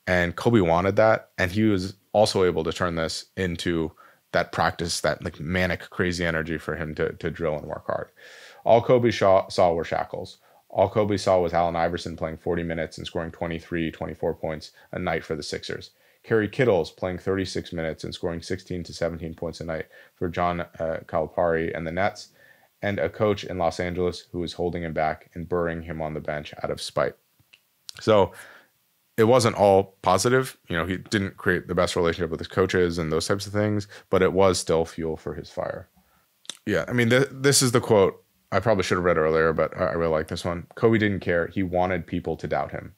And Kobe wanted that. And he was also able to turn this into that practice, that like manic, crazy energy for him to drill and work hard. All Kobe saw were shackles. All Kobe saw was Allen Iverson playing 40 minutes and scoring 23, 24 points a night for the Sixers. Kerry Kittles playing 36 minutes and scoring 16 to 17 points a night for John Calipari and the Nets, and a coach in Los Angeles who was holding him back and burying him on the bench out of spite. So it wasn't all positive. You know, he didn't create the best relationship with his coaches and those types of things, but it was still fuel for his fire. Yeah, I mean, this is the quote I probably should have read earlier, but I really like this one. Kobe didn't care. He wanted people to doubt him.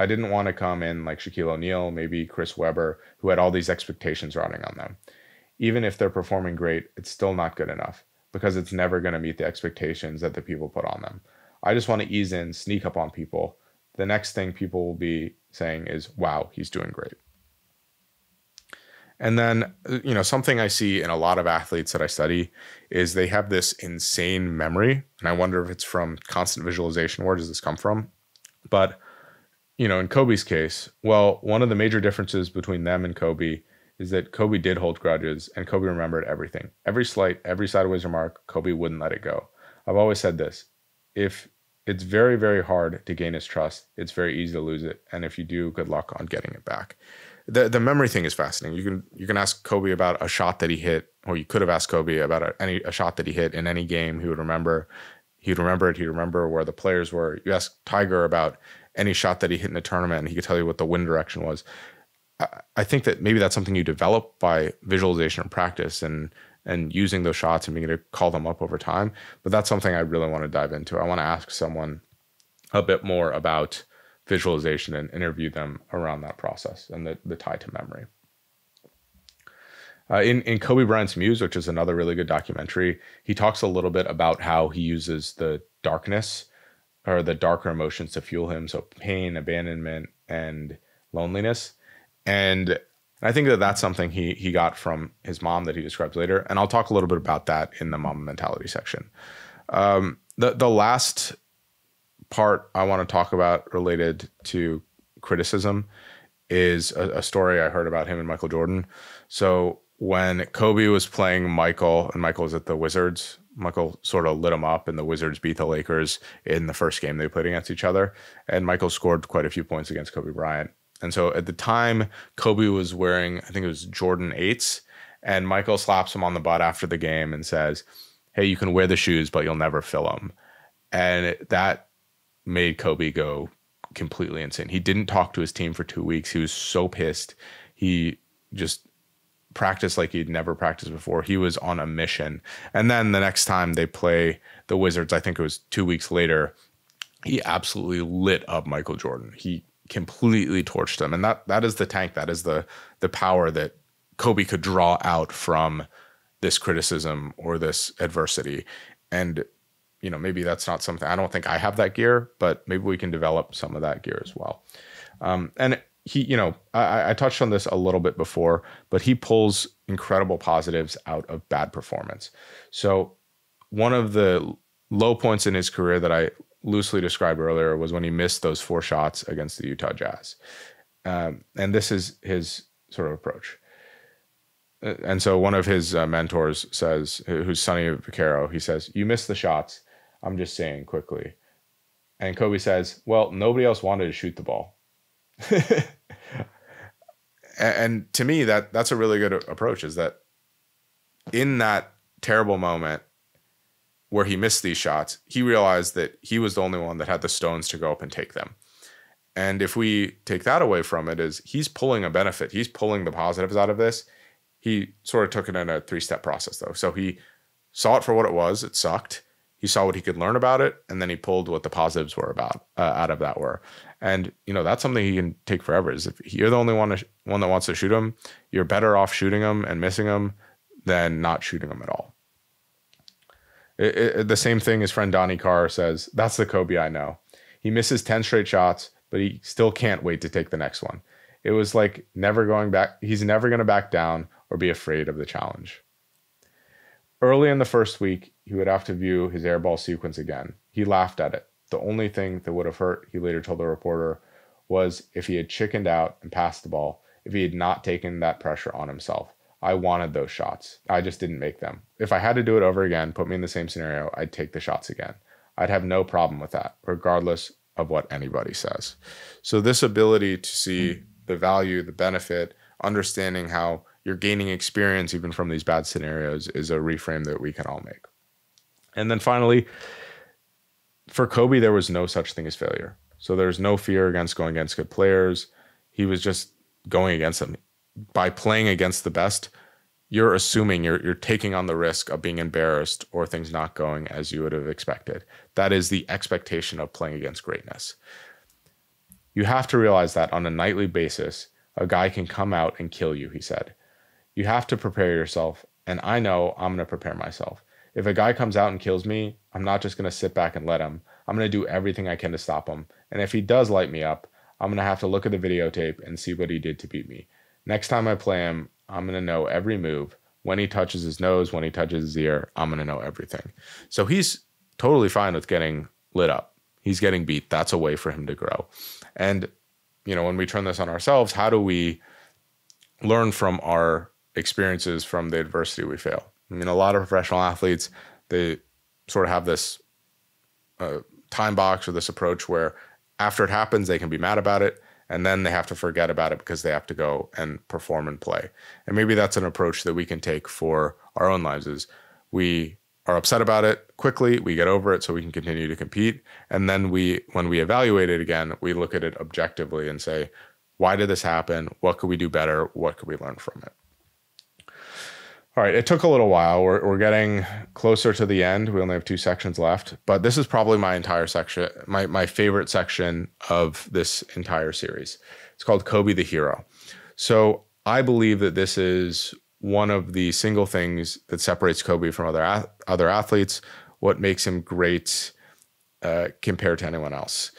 I didn't want to come in like Shaquille O'Neal, maybe Chris Webber, who had all these expectations riding on them. Even if they're performing great, it's still not good enough because it's never going to meet the expectations that the people put on them. I just want to ease in, sneak up on people. The next thing people will be saying is, wow, he's doing great. And then, you know, something I see in a lot of athletes that I study is they have this insane memory. And I wonder if it's from constant visualization. Where does this come from? But you know, in Kobe's case, well, one of the major differences between them and Kobe is that Kobe did hold grudges and Kobe remembered everything. Every slight, every sideways remark, Kobe wouldn't let it go. I've always said this. If it's very, very hard to gain his trust, it's very easy to lose it. And if you do, good luck on getting it back. The memory thing is fascinating. You can ask Kobe about a shot that he hit, or you could have asked Kobe about a shot that he hit in any game. He would remember. He'd remember it. He'd remember where the players were. You ask Tiger about any shot that he hit in a tournament, and he could tell you what the wind direction was. I think that maybe that's something you develop by visualization and practice and using those shots and being able to call them up over time. But that's something I really want to dive into. I want to ask someone a bit more about visualization and interview them around that process and the tie to memory. In Kobe Bryant's Muse, which is another really good documentary, he talks a little bit about how he uses the darkness or the darker emotions to fuel him. So pain, abandonment, and loneliness. And I think that that's something he got from his mom that he describes later. And I'll talk a little bit about that in the Mamba Mentality section. The last part I want to talk about related to criticism is a story I heard about him and Michael Jordan. So when Kobe was playing Michael, and Michael was at the Wizards, Michael sort of lit him up, and the Wizards beat the Lakers in the first game they played against each other. And Michael scored quite a few points against Kobe Bryant. And so at the time, Kobe was wearing, I think it was Jordan 8s, and Michael slaps him on the butt after the game and says, hey, you can wear the shoes, but you'll never fill them. And that made Kobe go completely insane. He didn't talk to his team for 2 weeks. He was so pissed. He just practiced like he'd never practiced before. He was on a mission. And then the next time they play the Wizards, I think it was 2 weeks later, he absolutely lit up Michael Jordan. He completely torched him. And that is the tank. That is the power that Kobe could draw out from this criticism or this adversity. And you know, maybe that's not something, I don't think I have that gear, but maybe we can develop some of that gear as well. And he, you know, I touched on this a little bit before, but he pulls incredible positives out of bad performance. So one of the low points in his career that I loosely described earlier was when he missed those 4 shots against the Utah Jazz. And this is his sort of approach. And so one of his mentors says, who's Sonny Vaccaro, he says, you missed the shots. I'm just saying quickly. And Kobe says, well, nobody else wanted to shoot the ball. And to me, that's a really good approach, is that in that terrible moment where he missed these shots, he realized that he was the only one that had the stones to go up and take them. And if we take that away from it, is he's pulling a benefit. He's pulling the positives out of this. He sort of took it in a 3-step process, though. So he saw it for what it was. It sucked. He saw what he could learn about it, and then he pulled what the positives were about out of that were. And, you know, that's something he can take forever, is if you're the only one that wants to shoot him, you're better off shooting him and missing him than not shooting him at all. The same thing his friend Donnie Carr says, that's the Kobe I know. He misses 10 straight shots, but he still can't wait to take the next one. It was like never going back. He's never going to back down or be afraid of the challenge. Early in the first week, he would have to view his airball sequence again. He laughed at it. The only thing that would have hurt, he later told the reporter, was if he had chickened out and passed the ball, if he had not taken that pressure on himself. I wanted those shots. I just didn't make them. If I had to do it over again, put me in the same scenario, I'd take the shots again. I'd have no problem with that, regardless of what anybody says. So this ability to see the value, the benefit, understanding how you're gaining experience even from these bad scenarios is a reframe that we can all make. And then finally, for Kobe, there was no such thing as failure. So there's no fear against going against good players. He was just going against them. By playing against the best, you're assuming you're taking on the risk of being embarrassed or things not going as you would have expected. That is the expectation of playing against greatness. You have to realize that on a nightly basis, a guy can come out and kill you, he said. You have to prepare yourself, and I know I'm going to prepare myself. If a guy comes out and kills me, I'm not just going to sit back and let him. I'm going to do everything I can to stop him. And if he does light me up, I'm going to have to look at the videotape and see what he did to beat me. Next time I play him, I'm going to know every move. When he touches his nose, when he touches his ear, I'm going to know everything. So he's totally fine with getting lit up. He's getting beat. That's a way for him to grow. And, you know, when we turn this on ourselves, how do we learn from our experiences, from the adversity we fail? I mean, a lot of professional athletes, they sort of have this time box or this approach where after it happens, they can be mad about it. And then they have to forget about it because they have to go and perform and play. And maybe that's an approach that we can take for our own lives is we are upset about it quickly, we get over it so we can continue to compete. And then when we evaluate it again, we look at it objectively and say, why did this happen? What could we do better? What could we learn from it? All right, it took a little while. We're getting closer to the end. We only have two sections left, but this is probably my entire section, my favorite section of this entire series. It's called Kobe the Hero. So I believe that this is one of the single things that separates Kobe from other athletes, what makes him great compared to anyone else.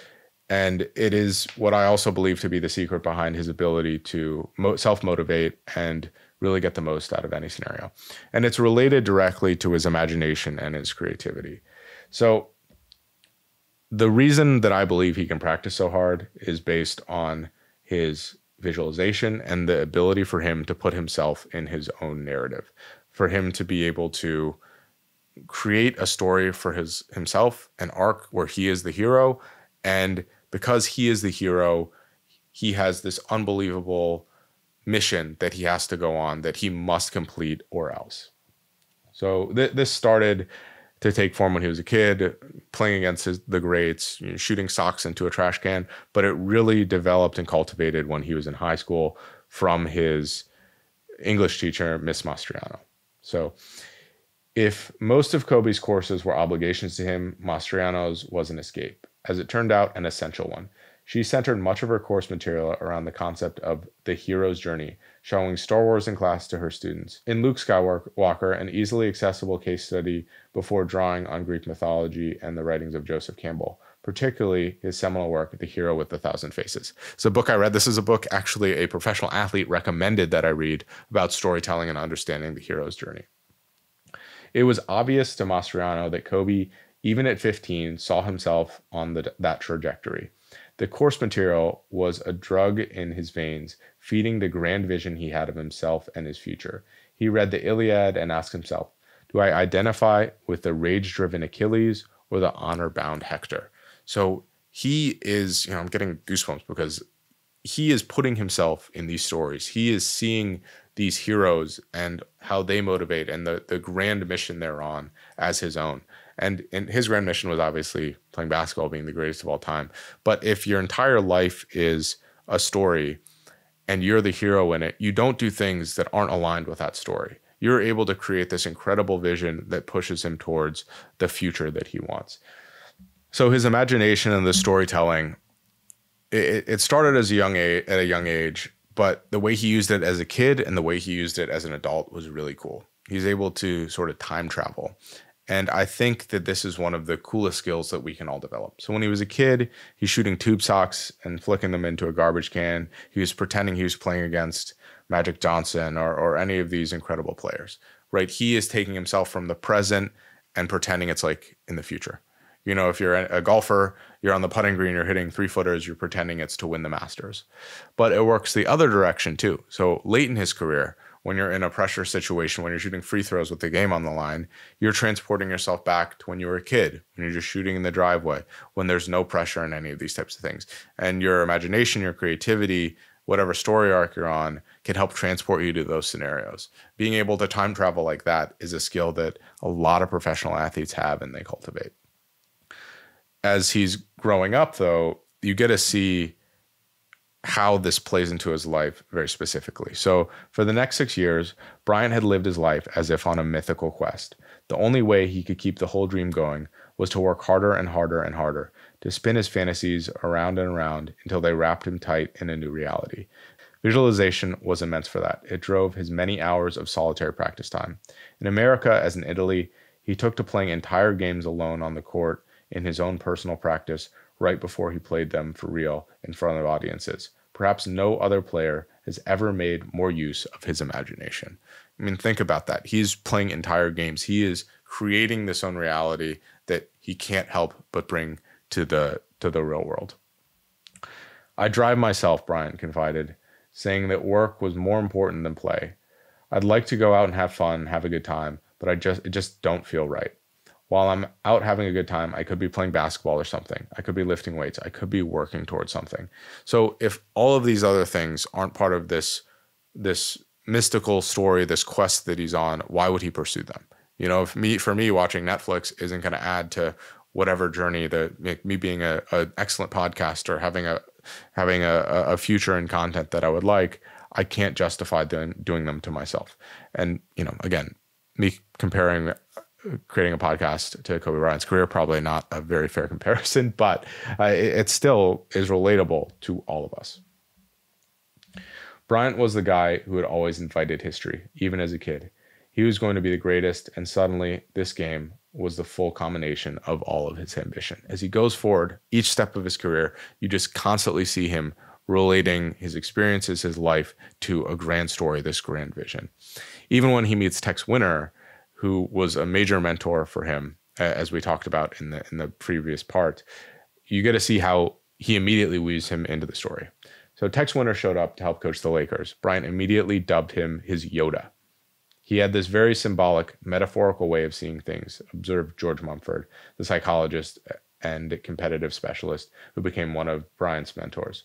And it is what I also believe to be the secret behind his ability to self-motivate and really get the most out of any scenario. And it's related directly to his imagination and his creativity. So the reason that I believe he can practice so hard is based on his visualization and the ability for him to put himself in his own narrative, for him to be able to create a story for himself, an arc where he is the hero. And because he is the hero, he has this unbelievable mission that he has to go on, that he must complete or else. So this started to take form when he was a kid, playing against the greats, you know, shooting socks into a trash can, but it really developed and cultivated when he was in high school from his English teacher, Miss Mastriano. So if most of Kobe's courses were obligations to him, Mastriano's was an escape. As it turned out, an essential one. She centered much of her course material around the concept of the hero's journey, showing Star Wars in class to her students. In Luke Skywalker, an easily accessible case study before drawing on Greek mythology and the writings of Joseph Campbell, particularly his seminal work, The Hero with a Thousand Faces. It's a book I read. This is a book actually a professional athlete recommended that I read about storytelling and understanding the hero's journey. It was obvious to Mastriano that Kobe, even at 15, saw himself on that trajectory. The course material was a drug in his veins, feeding the grand vision he had of himself and his future. He read the Iliad and asked himself, do I identify with the rage-driven Achilles or the honor-bound Hector? So he is, you know, I'm getting goosebumps because he is putting himself in these stories. He is seeing these heroes and how they motivate and the grand mission they're on as his own. And his grand mission was obviously playing basketball, being the greatest of all time. But if your entire life is a story and you're the hero in it, you don't do things that aren't aligned with that story. You're able to create this incredible vision that pushes him towards the future that he wants. So his imagination and the storytelling, it started as at a young age, but the way he used it as a kid and the way he used it as an adult was really cool. He's able to sort of time travel. And I think that this is one of the coolest skills that we can all develop. So when he was a kid, he's shooting tube socks and flicking them into a garbage can. He was pretending he was playing against Magic Johnson or any of these incredible players. right? He is taking himself from the present and pretending it's like in the future. You know, if you're a golfer, you're on the putting green, you're hitting three footers, you're pretending it's to win the Masters. But it works the other direction too. So late in his career, when you're in a pressure situation, when you're shooting free throws with the game on the line, you're transporting yourself back to when you were a kid, when you're just shooting in the driveway, when there's no pressure in any of these types of things. And your imagination, your creativity, whatever story arc you're on, can help transport you to those scenarios. Being able to time travel like that is a skill that a lot of professional athletes have and they cultivate. As he's growing up, though, you get to see how this plays into his life very specifically. So for the next 6 years, Bryant had lived his life as if on a mythical quest. The only way he could keep the whole dream going was to work harder and harder and harder, to spin his fantasies around and around until they wrapped him tight in a new reality. Visualization was immense for that. It drove his many hours of solitary practice time. In America, as in Italy, he took to playing entire games alone on the court in his own personal practice, right before he played them for real in front of audiences. Perhaps no other player has ever made more use of his imagination. I mean, think about that. He's playing entire games. He is creating this own reality that he can't help but bring to the real world. "I drive myself," Bryant confided, saying that work was more important than play. "I'd like to go out and have fun, have a good time, but it just don't feel right. While I'm out having a good time, I could be playing basketball or something. I could be lifting weights. I could be working towards something." So if all of these other things aren't part of this mystical story, this quest that he's on, why would he pursue them? You know, for me, watching Netflix isn't going to add to whatever journey that me being an excellent podcaster, having a future in content that I would like. I can't justify doing them to myself. And, you know, again, me comparing creating a podcast to Kobe Bryant's career, probably not a very fair comparison, but it still is relatable to all of us. Bryant was the guy who had always invited history, even as a kid. He was going to be the greatest, and suddenly this game was the full culmination of all of his ambition. As he goes forward, each step of his career, you just constantly see him relating his experiences, his life, to a grand story, this grand vision. Even when he meets Tex Winter, who was a major mentor for him, as we talked about in the previous part, you get to see how he immediately weaves him into the story. So Tex Winter showed up to help coach the Lakers. Bryant immediately dubbed him his Yoda. He had this very symbolic, metaphorical way of seeing things, observed George Mumford, the psychologist and competitive specialist who became one of Bryant's mentors.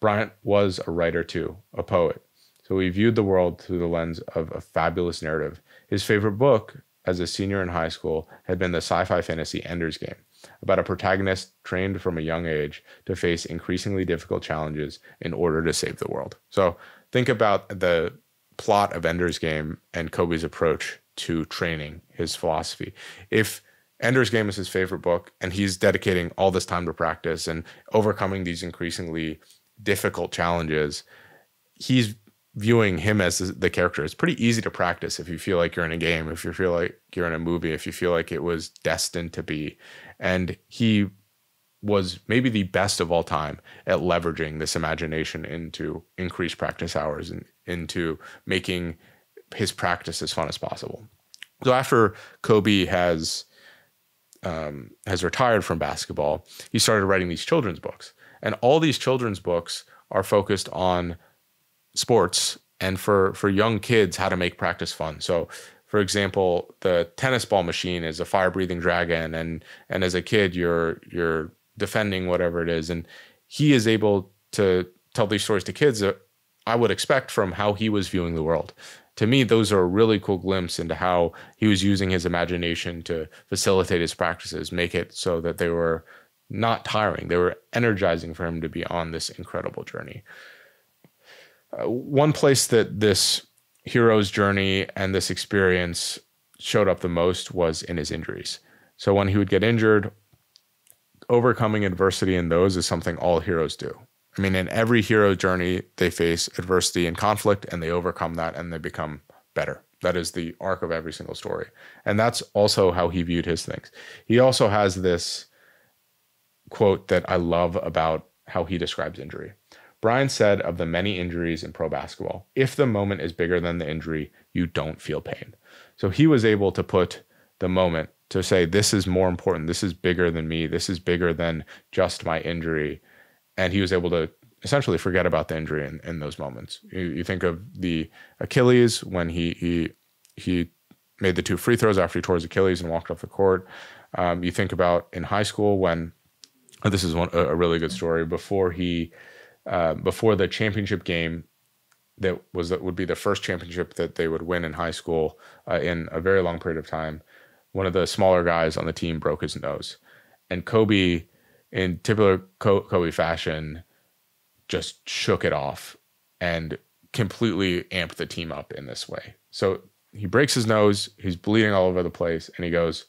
Bryant was a writer too, a poet. So he viewed the world through the lens of a fabulous narrative. His favorite book as a senior in high school had been the sci-fi fantasy Ender's Game, about a protagonist trained from a young age to face increasingly difficult challenges in order to save the world. So think about the plot of Ender's Game and Kobe's approach to training, his philosophy. If Ender's Game is his favorite book and he's dedicating all this time to practice and overcoming these increasingly difficult challenges, he's viewing him as the character. It's pretty easy to practice if you feel like you're in a game, if you feel like you're in a movie, if you feel like it was destined to be. And he was maybe the best of all time at leveraging this imagination into increased practice hours and into making his practice as fun as possible. So after Kobe has retired from basketball, he started writing these children's books. And all these children's books are focused on sports and for young kids, how to make practice fun. So for example, the tennis ball machine is a fire breathing dragon. And as a kid, you're defending whatever it is. And he is able to tell these stories to kids that I would expect from how he was viewing the world. To me, those are a really cool glimpse into how he was using his imagination to facilitate his practices, make it so that they were not tiring. They were energizing for him to be on this incredible journey. One place that this hero's journey and this experience showed up the most was in his injuries. So when he would get injured, overcoming adversity in those is something all heroes do. I mean, in every hero journey, they face adversity and conflict, and they overcome that, and they become better. That is the arc of every single story. And that's also how he viewed his things. He also has this quote that I love about how he describes injury. Brian said of the many injuries in pro basketball, if the moment is bigger than the injury, you don't feel pain. So he was able to put the moment to say, this is more important. This is bigger than me. This is bigger than just my injury. And he was able to essentially forget about the injury in those moments. You think of the Achilles when he made the 2 free throws after he tore his Achilles and walked off the court. You think about in high school when, this is a really good story, before the championship game that would be the first championship that they would win in high school in a very long period of time, one of the smaller guys on the team broke his nose. And Kobe, in typical Kobe fashion, just shook it off and completely amped the team up in this way. So he breaks his nose, he's bleeding all over the place, and he goes,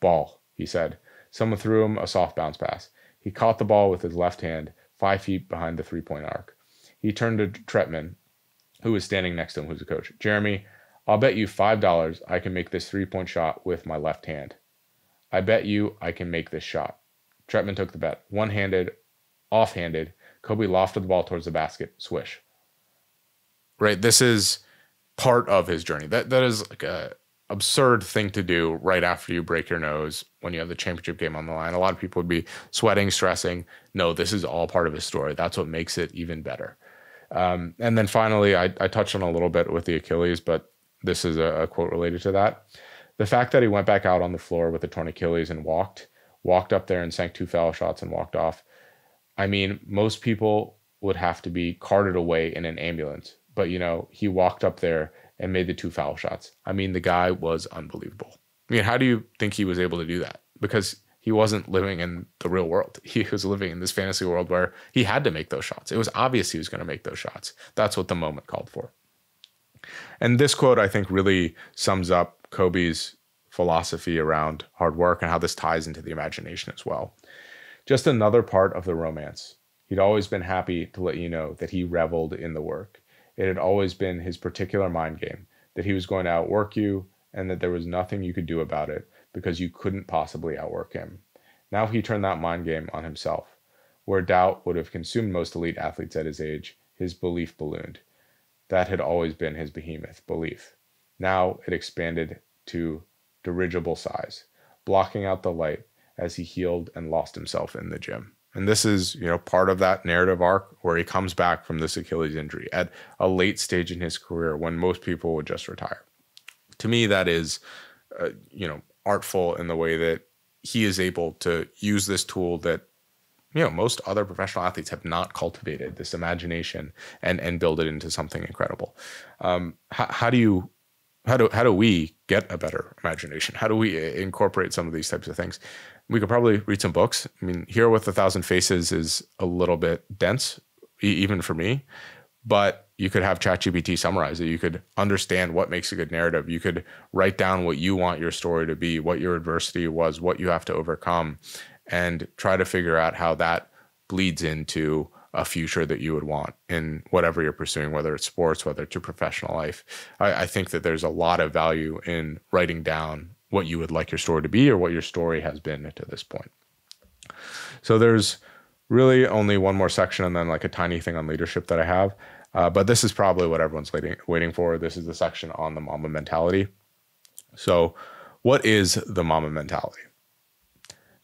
ball, he said. Someone threw him a soft bounce pass. He caught the ball with his left hand, 5 feet behind the three-point arc. He turned to Tretman, who was standing next to him, who's a coach. Jeremy, I'll bet you $5 I can make this three-point shot with my left hand. I bet you I can make this shot. Tretman took the bet. One-handed, off-handed, Kobe lofted the ball towards the basket, swish. Right, this is part of his journey. That is like a absurd thing to do right after you break your nose when you have the championship game on the line. A lot of people would be sweating, stressing. No, this is all part of his story. That's what makes it even better. And then finally, I touched on a little bit with the Achilles, but this is a quote related to that. The fact that he went back out on the floor with a torn Achilles and walked up there and sank 2 foul shots and walked off. I mean, most people would have to be carted away in an ambulance, but he walked up there and made the 2 foul shots. I mean, the guy was unbelievable. I mean, how do you think he was able to do that? Because he wasn't living in the real world. He was living in this fantasy world where he had to make those shots. It was obvious he was going to make those shots. That's what the moment called for. And this quote, I think, really sums up Kobe's philosophy around hard work and how this ties into the imagination as well. Just another part of the romance. He'd always been happy to let you know that he reveled in the work. It had always been his particular mind game, that he was going to outwork you and that there was nothing you could do about it because you couldn't possibly outwork him. Now he turned that mind game on himself. Where doubt would have consumed most elite athletes at his age, his belief ballooned. That had always been his behemoth, belief. Now it expanded to dirigible size, blocking out the light as he healed and lost himself in the gym. And this is, part of that narrative arc where he comes back from this Achilles injury at a late stage in his career when most people would just retire. To me, that is, artful in the way that he is able to use this tool that, most other professional athletes have not cultivated, this imagination, and build it into something incredible. How do we get a better imagination? How do we incorporate some of these types of things? We could probably read some books. I mean, Hero with a Thousand Faces is a little bit dense, even for me, but you could have ChatGPT summarize it. You could understand what makes a good narrative. You could write down what you want your story to be, what your adversity was, what you have to overcome, and try to figure out how that bleeds into a future that you would want in whatever you're pursuing, whether it's sports, whether it's your professional life. I think that there's a lot of value in writing down what you would like your story to be or what your story has been to this point. So there's really only one more section and then like a tiny thing on leadership that I have. But this is probably what everyone's waiting for. This is the section on the Mamba mentality. So what is the Mamba mentality?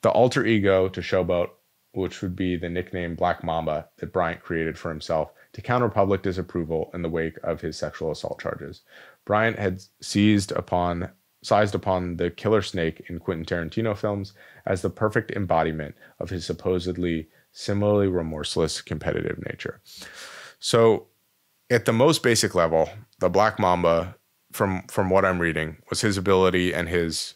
The alter ego to Showboat, which would be the nickname Black Mamba that Bryant created for himself to counter public disapproval in the wake of his sexual assault charges. Bryant had sized upon the killer snake in Quentin Tarantino films as the perfect embodiment of his supposedly similarly remorseless competitive nature. So at the most basic level, the Black Mamba, from what I'm reading, was his ability and his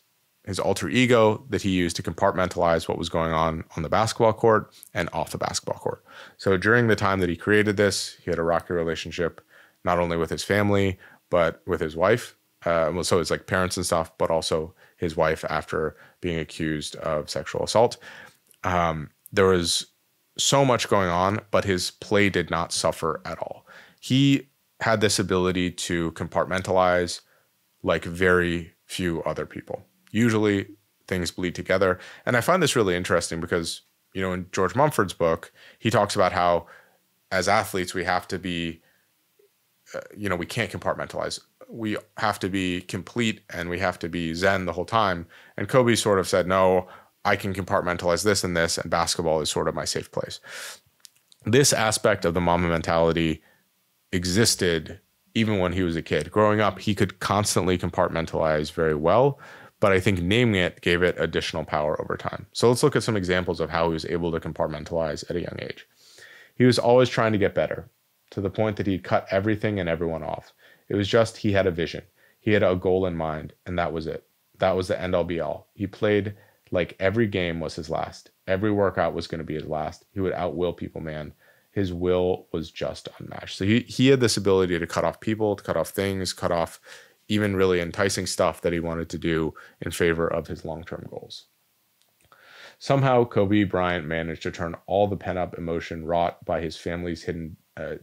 alter ego that he used to compartmentalize what was going on the basketball court and off the basketball court. So during the time that he created this, he had a rocky relationship, not only with his family, but with his wife. So it's like parents and stuff, but also his wife after being accused of sexual assault. There was so much going on, but his play did not suffer at all. He had this ability to compartmentalize like very few other people. Usually things bleed together. And I find this really interesting because, in George Mumford's book, he talks about how as athletes, we have to be, we can't compartmentalize. We have to be complete and we have to be zen the whole time. And Kobe sort of said, no, I can compartmentalize this and this, and basketball is sort of my safe place. This aspect of the Mamba mentality existed even when he was a kid. Growing up, he could constantly compartmentalize very well, but I think naming it gave it additional power over time. So let's look at some examples of how he was able to compartmentalize at a young age. He was always trying to get better, to the point that he'd cut everything and everyone off. It was just he had a vision. He had a goal in mind, and that was it. That was the end all be all. He played like every game was his last. Every workout was going to be his last. He would outwill people, man. His will was just unmatched. So he had this ability to cut off people, to cut off things, cut off even really enticing stuff that he wanted to do in favor of his long-term goals. Somehow, Kobe Bryant managed to turn all the pent-up emotion wrought by his family's hidden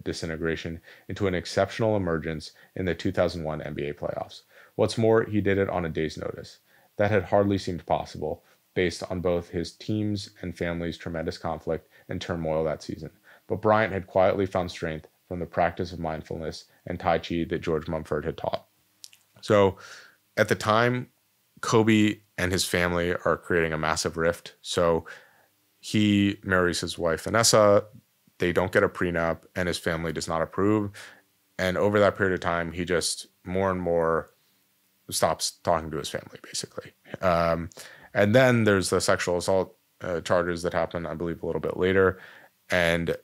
disintegration into an exceptional emergence in the 2001 NBA playoffs. What's more, he did it on a day's notice. That had hardly seemed possible, based on both his team's and family's tremendous conflict and turmoil that season. But Bryant had quietly found strength from the practice of mindfulness and Tai Chi that George Mumford had taught. So at the time, Kobe and his family are creating a massive rift. So he marries his wife, Vanessa. They don't get a prenup, and his family does not approve. And over that period of time, he just more and more stops talking to his family, basically. And then there's the sexual assault charges that happen, I believe, a little bit later. And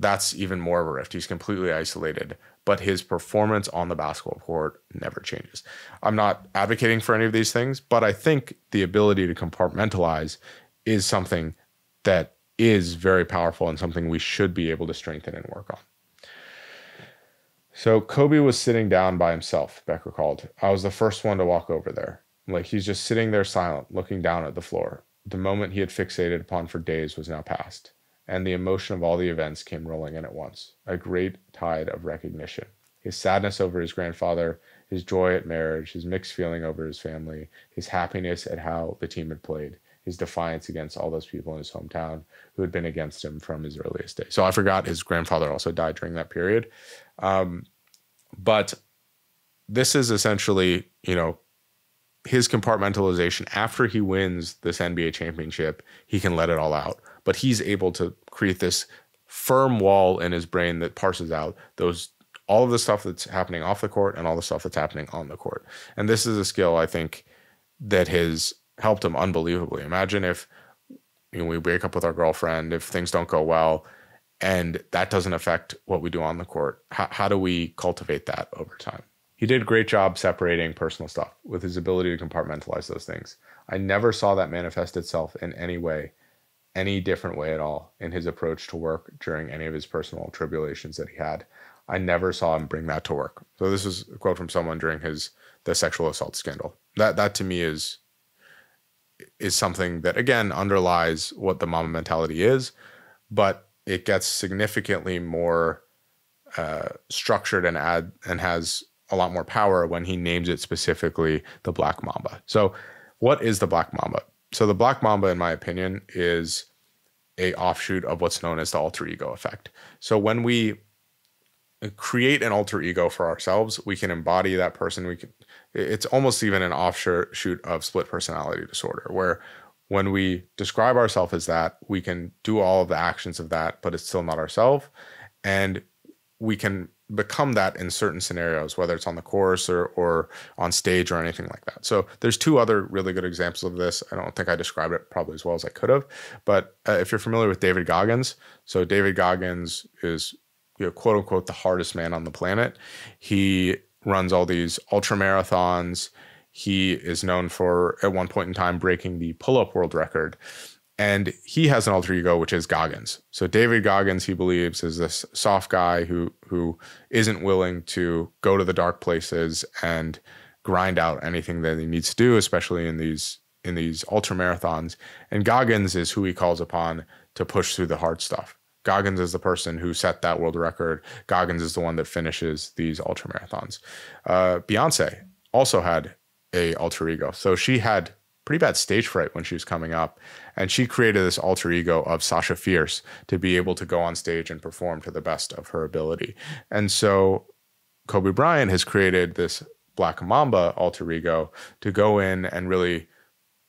that's even more of a rift. He's completely isolated, but his performance on the basketball court never changes. I'm not advocating for any of these things, but I think the ability to compartmentalize is something that is very powerful and something we should be able to strengthen and work on. So Kobe was sitting down by himself, Beck recalled. I was the first one to walk over there. Like, he's just sitting there silent, looking down at the floor. The moment he had fixated upon for days was now past, and the emotion of all the events came rolling in at once, a great tide of recognition. His sadness over his grandfather, his joy at marriage, his mixed feeling over his family, his happiness at how the team had played, his defiance against all those people in his hometown who had been against him from his earliest days. So I forgot his grandfather also died during that period. But this is essentially, his compartmentalization. After he wins this NBA championship, he can let it all out. But he's able to create this firm wall in his brain that parses out all of the stuff that's happening off the court and all the stuff that's happening on the court. And this is a skill, I think, that has helped him unbelievably. Imagine if we break up with our girlfriend, if things don't go well, and that doesn't affect what we do on the court. How do we cultivate that over time? He did a great job separating personal stuff with his ability to compartmentalize those things. I never saw that manifest itself in any different way at all in his approach to work during any of his personal tribulations that he had. I never saw him bring that to work. So this is a quote from someone during the sexual assault scandal. That to me is something that, again, underlies what the Mamba mentality is, but it gets significantly more structured and has a lot more power when he names it specifically the Black Mamba. So what is the Black Mamba? So the Black Mamba, in my opinion, is an offshoot of what's known as the alter ego effect. So when we create an alter ego for ourselves, we can embody that person. It's almost even an offshoot of split personality disorder, where when we describe ourselves as that, we can do all of the actions of that, but it's still not ourselves. And we can become that in certain scenarios, whether it's on the course or on stage or anything like that. So there's two other really good examples of this. I don't think I described it probably as well as I could have, but if you're familiar with David Goggins, so David Goggins is, quote unquote, the hardest man on the planet. He runs all these ultra marathons. He is known for, at one point in time, breaking the pull-up world record. And he has an alter ego, which is Goggins. So David Goggins, he believes, is this soft guy who isn't willing to go to the dark places and grind out anything that he needs to do, especially in these ultra marathons. And Goggins is who he calls upon to push through the hard stuff. Goggins is the person who set that world record. Goggins is the one that finishes these ultra marathons. Beyonce also had an alter ego. So she had pretty bad stage fright when she was coming up. And she created this alter ego of Sasha Fierce to be able to go on stage and perform to the best of her ability. And so Kobe Bryant has created this Black Mamba alter ego to go in and really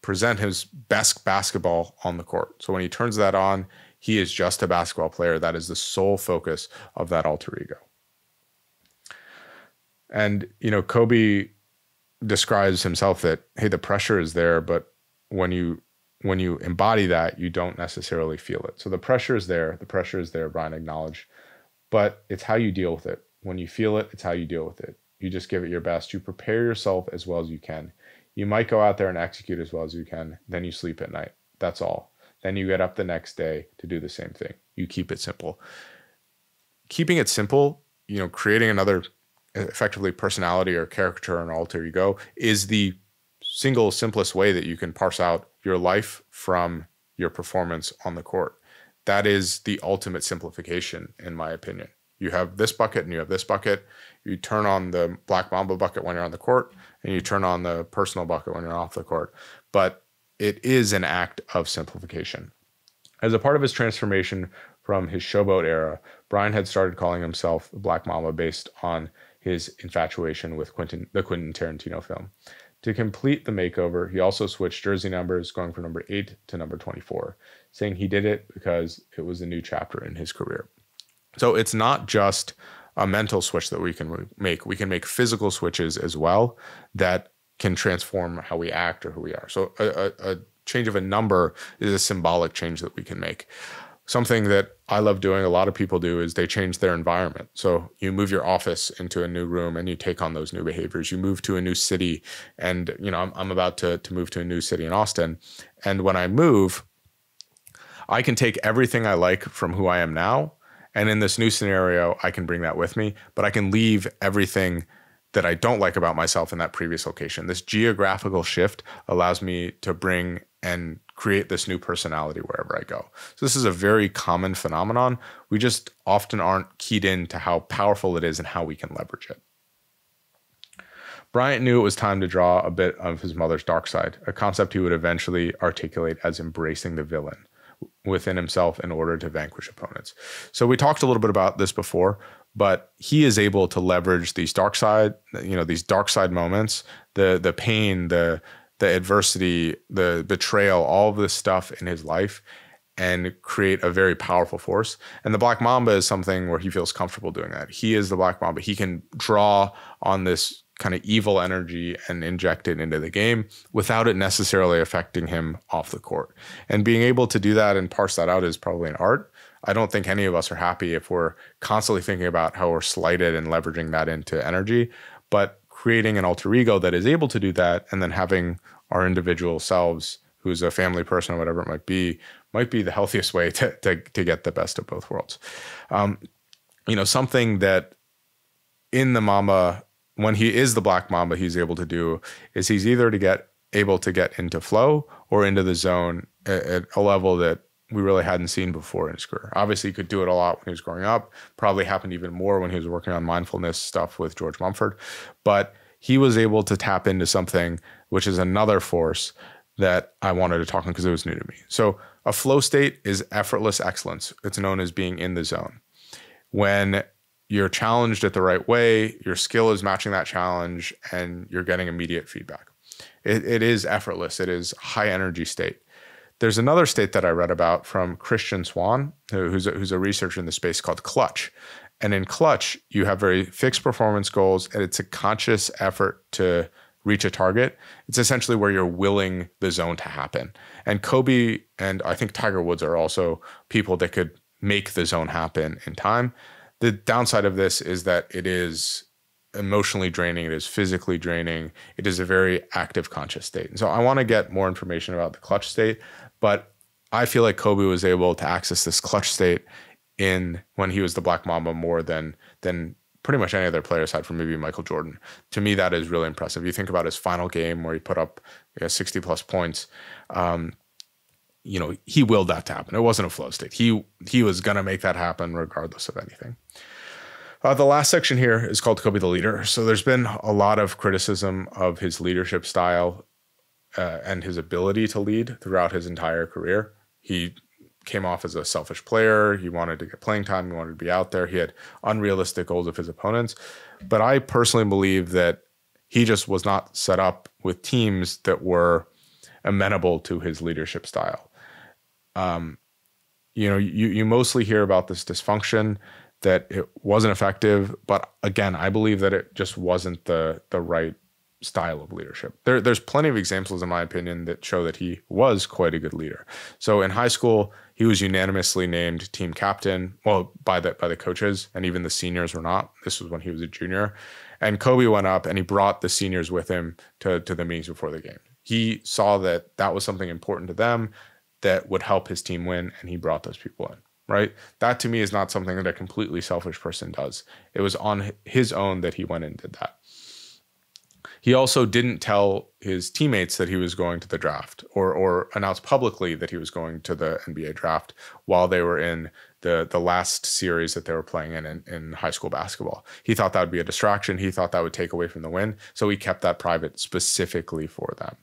present his best basketball on the court. So when he turns that on, he is just a basketball player. That is the sole focus of that alter ego. And, you know, Kobe describes himself that, hey, the pressure is there, but when you embody that, you don't necessarily feel it. So the pressure is there, Brian acknowledged, but it's how you deal with it. When you feel it, it's how you deal with it. You just give it your best. You prepare yourself as well as you can. You might go out there and execute as well as you can. Then you sleep at night. That's all. Then you get up the next day to do the same thing. You keep it simple. Keeping it simple, you know, creating another effectively personality or caricature and alter ego is the single simplest way that you can parse out your life from your performance on the court. That is the ultimate simplification, in my opinion. You have this bucket and you have this bucket. You turn on the Black Mamba bucket when you're on the court, and you turn on the personal bucket when you're off the court. But it is an act of simplification. As a part of his transformation from his showboat era, Brian had started calling himself Black Mamba based on his infatuation with the Quentin Tarantino film. To complete the makeover, he also switched jersey numbers, going from number 8 to number 24, saying he did it because it was a new chapter in his career. So it's not just a mental switch that we can make. We can make physical switches as well that can transform how we act or who we are. So a change of a number is a symbolic change that we can make. Something that I love doing, a lot of people do, is they change their environment. So you move your office into a new room and you take on those new behaviors. You move to a new city, and you know, I'm about to move to a new city in Austin. And when I move, I can take everything I like from who I am now, and in this new scenario, I can bring that with me, but I can leave everything that I don't like about myself in that previous location. This geographical shift allows me to bring and create this new personality wherever I go. So this is a very common phenomenon. We just often aren't keyed in to how powerful it is and how we can leverage it. Bryant knew it was time to draw a bit of his mother's dark side, a concept he would eventually articulate as embracing the villain within himself in order to vanquish opponents. So we talked a little bit about this before, but he is able to leverage these dark side, you know, these dark side moments, the pain, the adversity, the betrayal, all of this stuff in his life, and create a very powerful force. And the Black Mamba is something where he feels comfortable doing that. He is the Black Mamba. He can draw on this kind of evil energy and inject it into the game without it necessarily affecting him off the court. And being able to do that and parse that out is probably an art. I don't think any of us are happy if we're constantly thinking about how we're slighted and leveraging that into energy, but creating an alter ego that is able to do that, and then having our individual selves, who's a family person or whatever it might be the healthiest way to get the best of both worlds. You know, something that in the Mamba, when he is the Black Mamba, he's able to do is he's either able to get into flow or into the zone at a level that we really hadn't seen before in his career. Obviously, he could do it a lot when he was growing up, probably happened even more when he was working on mindfulness stuff with George Mumford, but he was able to tap into something, which is another force that I wanted to talk on because it was new to me. So a flow state is effortless excellence. It's known as being in the zone. When you're challenged at the right way, your skill is matching that challenge, and you're getting immediate feedback. It is effortless. It is high energy state. There's another state that I read about from Christian Swan, who's a researcher in the space, called clutch. And in clutch, you have very fixed performance goals, and it's a conscious effort to reach a target. It's essentially where you're willing the zone to happen. And Kobe and I think Tiger Woods are also people that could make the zone happen in time. The downside of this is that it is emotionally draining, it is physically draining, it is a very active conscious state. And so I want to get more information about the clutch state, but I feel like Kobe was able to access this clutch state when he was the Black Mamba more than pretty much any other player aside from maybe Michael Jordan. To me, that is really impressive. You think about his final game where he put up 60 plus points. You know, he willed that to happen. It wasn't a flow state. He was going to make that happen regardless of anything. The last section here is called Kobe the Leader. So there's been a lot of criticism of his leadership style and his ability to lead throughout his entire career. He came off as a selfish player. He wanted to get playing time. He wanted to be out there. He had unrealistic goals of his opponents. But I personally believe that he just was not set up with teams that were amenable to his leadership style. You know, you mostly hear about this dysfunction, that it wasn't effective. But again, I believe that it just wasn't the right style of leadership. There's plenty of examples, in my opinion, that show that he was quite a good leader. So in high school, he was unanimously named team captain, well, by the coaches, and even the seniors were not. This was when he was a junior. And Kobe went up and he brought the seniors with him to the meetings before the game. He saw that that was something important to them that would help his team win, and he brought those people in, right? That to me is not something that a completely selfish person does. It was on his own that he went and did that. He also didn't tell his teammates that he was going to the draft or announce publicly that he was going to the NBA draft while they were in the last series that they were playing in high school basketball. He thought that would be a distraction. He thought that would take away from the win. So he kept that private specifically for them.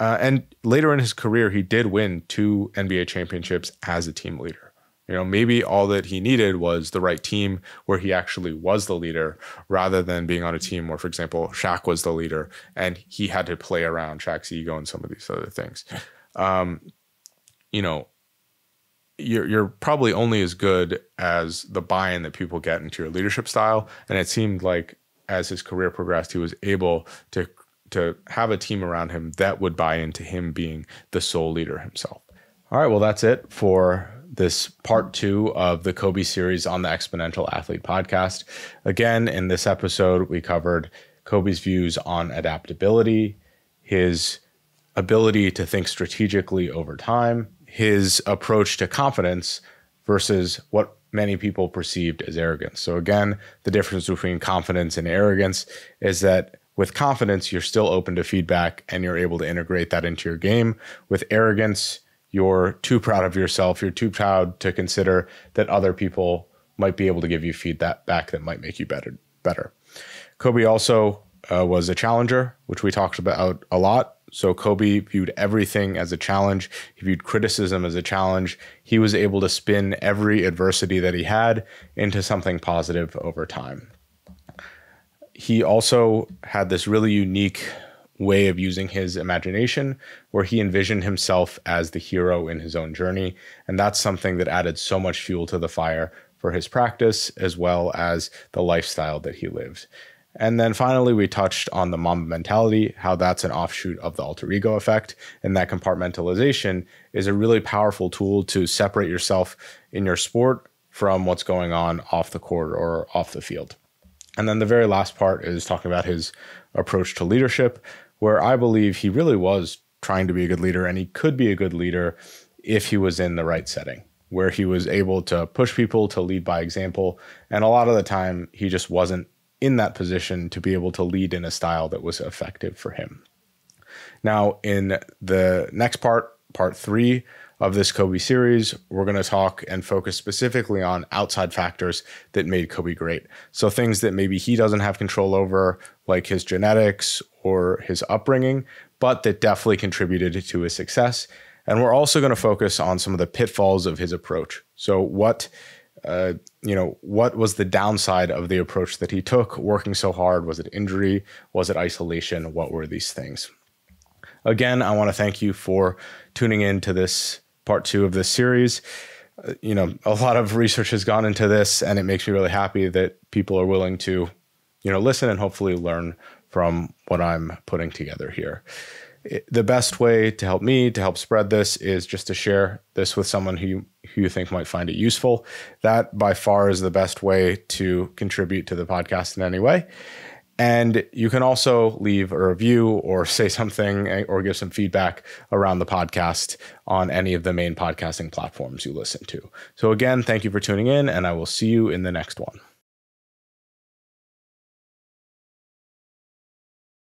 And later in his career, he did win 2 NBA championships as a team leader. You know, maybe all that he needed was the right team where he actually was the leader, rather than being on a team where, for example, Shaq was the leader and he had to play around Shaq's ego and some of these other things. You know, you're probably only as good as the buy-in that people get into your leadership style. And it seemed like as his career progressed, he was able to have a team around him that would buy into him being the sole leader himself. All right, well, that's it for this part 2 of the Kobe series on the Exponential Athlete Podcast. Again, in this episode, we covered Kobe's views on adaptability, his ability to think strategically over time, his approach to confidence versus what many people perceived as arrogance. So again, the difference between confidence and arrogance is that with confidence, you're still open to feedback and you're able to integrate that into your game. With arrogance, you're too proud of yourself. You're too proud to consider that other people might be able to give you feedback that might make you better. Kobe also was a challenger, which we talked about a lot. So Kobe viewed everything as a challenge. He viewed criticism as a challenge. He was able to spin every adversity that he had into something positive over time. He also had this really unique way of using his imagination, where he envisioned himself as the hero in his own journey. And that's something that added so much fuel to the fire for his practice, as well as the lifestyle that he lived. And then finally, we touched on the Mamba mentality, how that's an offshoot of the alter ego effect. And that compartmentalization is a really powerful tool to separate yourself in your sport from what's going on off the court or off the field. And then the very last part is talking about his approach to leadership, where I believe he really was trying to be a good leader, and he could be a good leader if he was in the right setting, where he was able to push people to lead by example. And a lot of the time, he just wasn't in that position to be able to lead in a style that was effective for him. Now, in the next part, part 3 of this Kobe series, we're going to talk and focus specifically on outside factors that made Kobe great. So things that maybe he doesn't have control over, like his genetics or his upbringing, but that definitely contributed to his success. And we're also going to focus on some of the pitfalls of his approach. So what was the downside of the approach that he took, working so hard? Was it injury? Was it isolation? What were these things? Again, I want to thank you for tuning in to this part 2 of this series. You know, a lot of research has gone into this, and it makes me really happy that people are willing to, you know, listen and hopefully learn from what I'm putting together here. The best way to help me, to help spread this, is just to share this with someone who you think might find it useful. That by far is the best way to contribute to the podcast in any way. And you can also leave a review or say something or give some feedback around the podcast on any of the main podcasting platforms you listen to. So again, thank you for tuning in, and I will see you in the next one.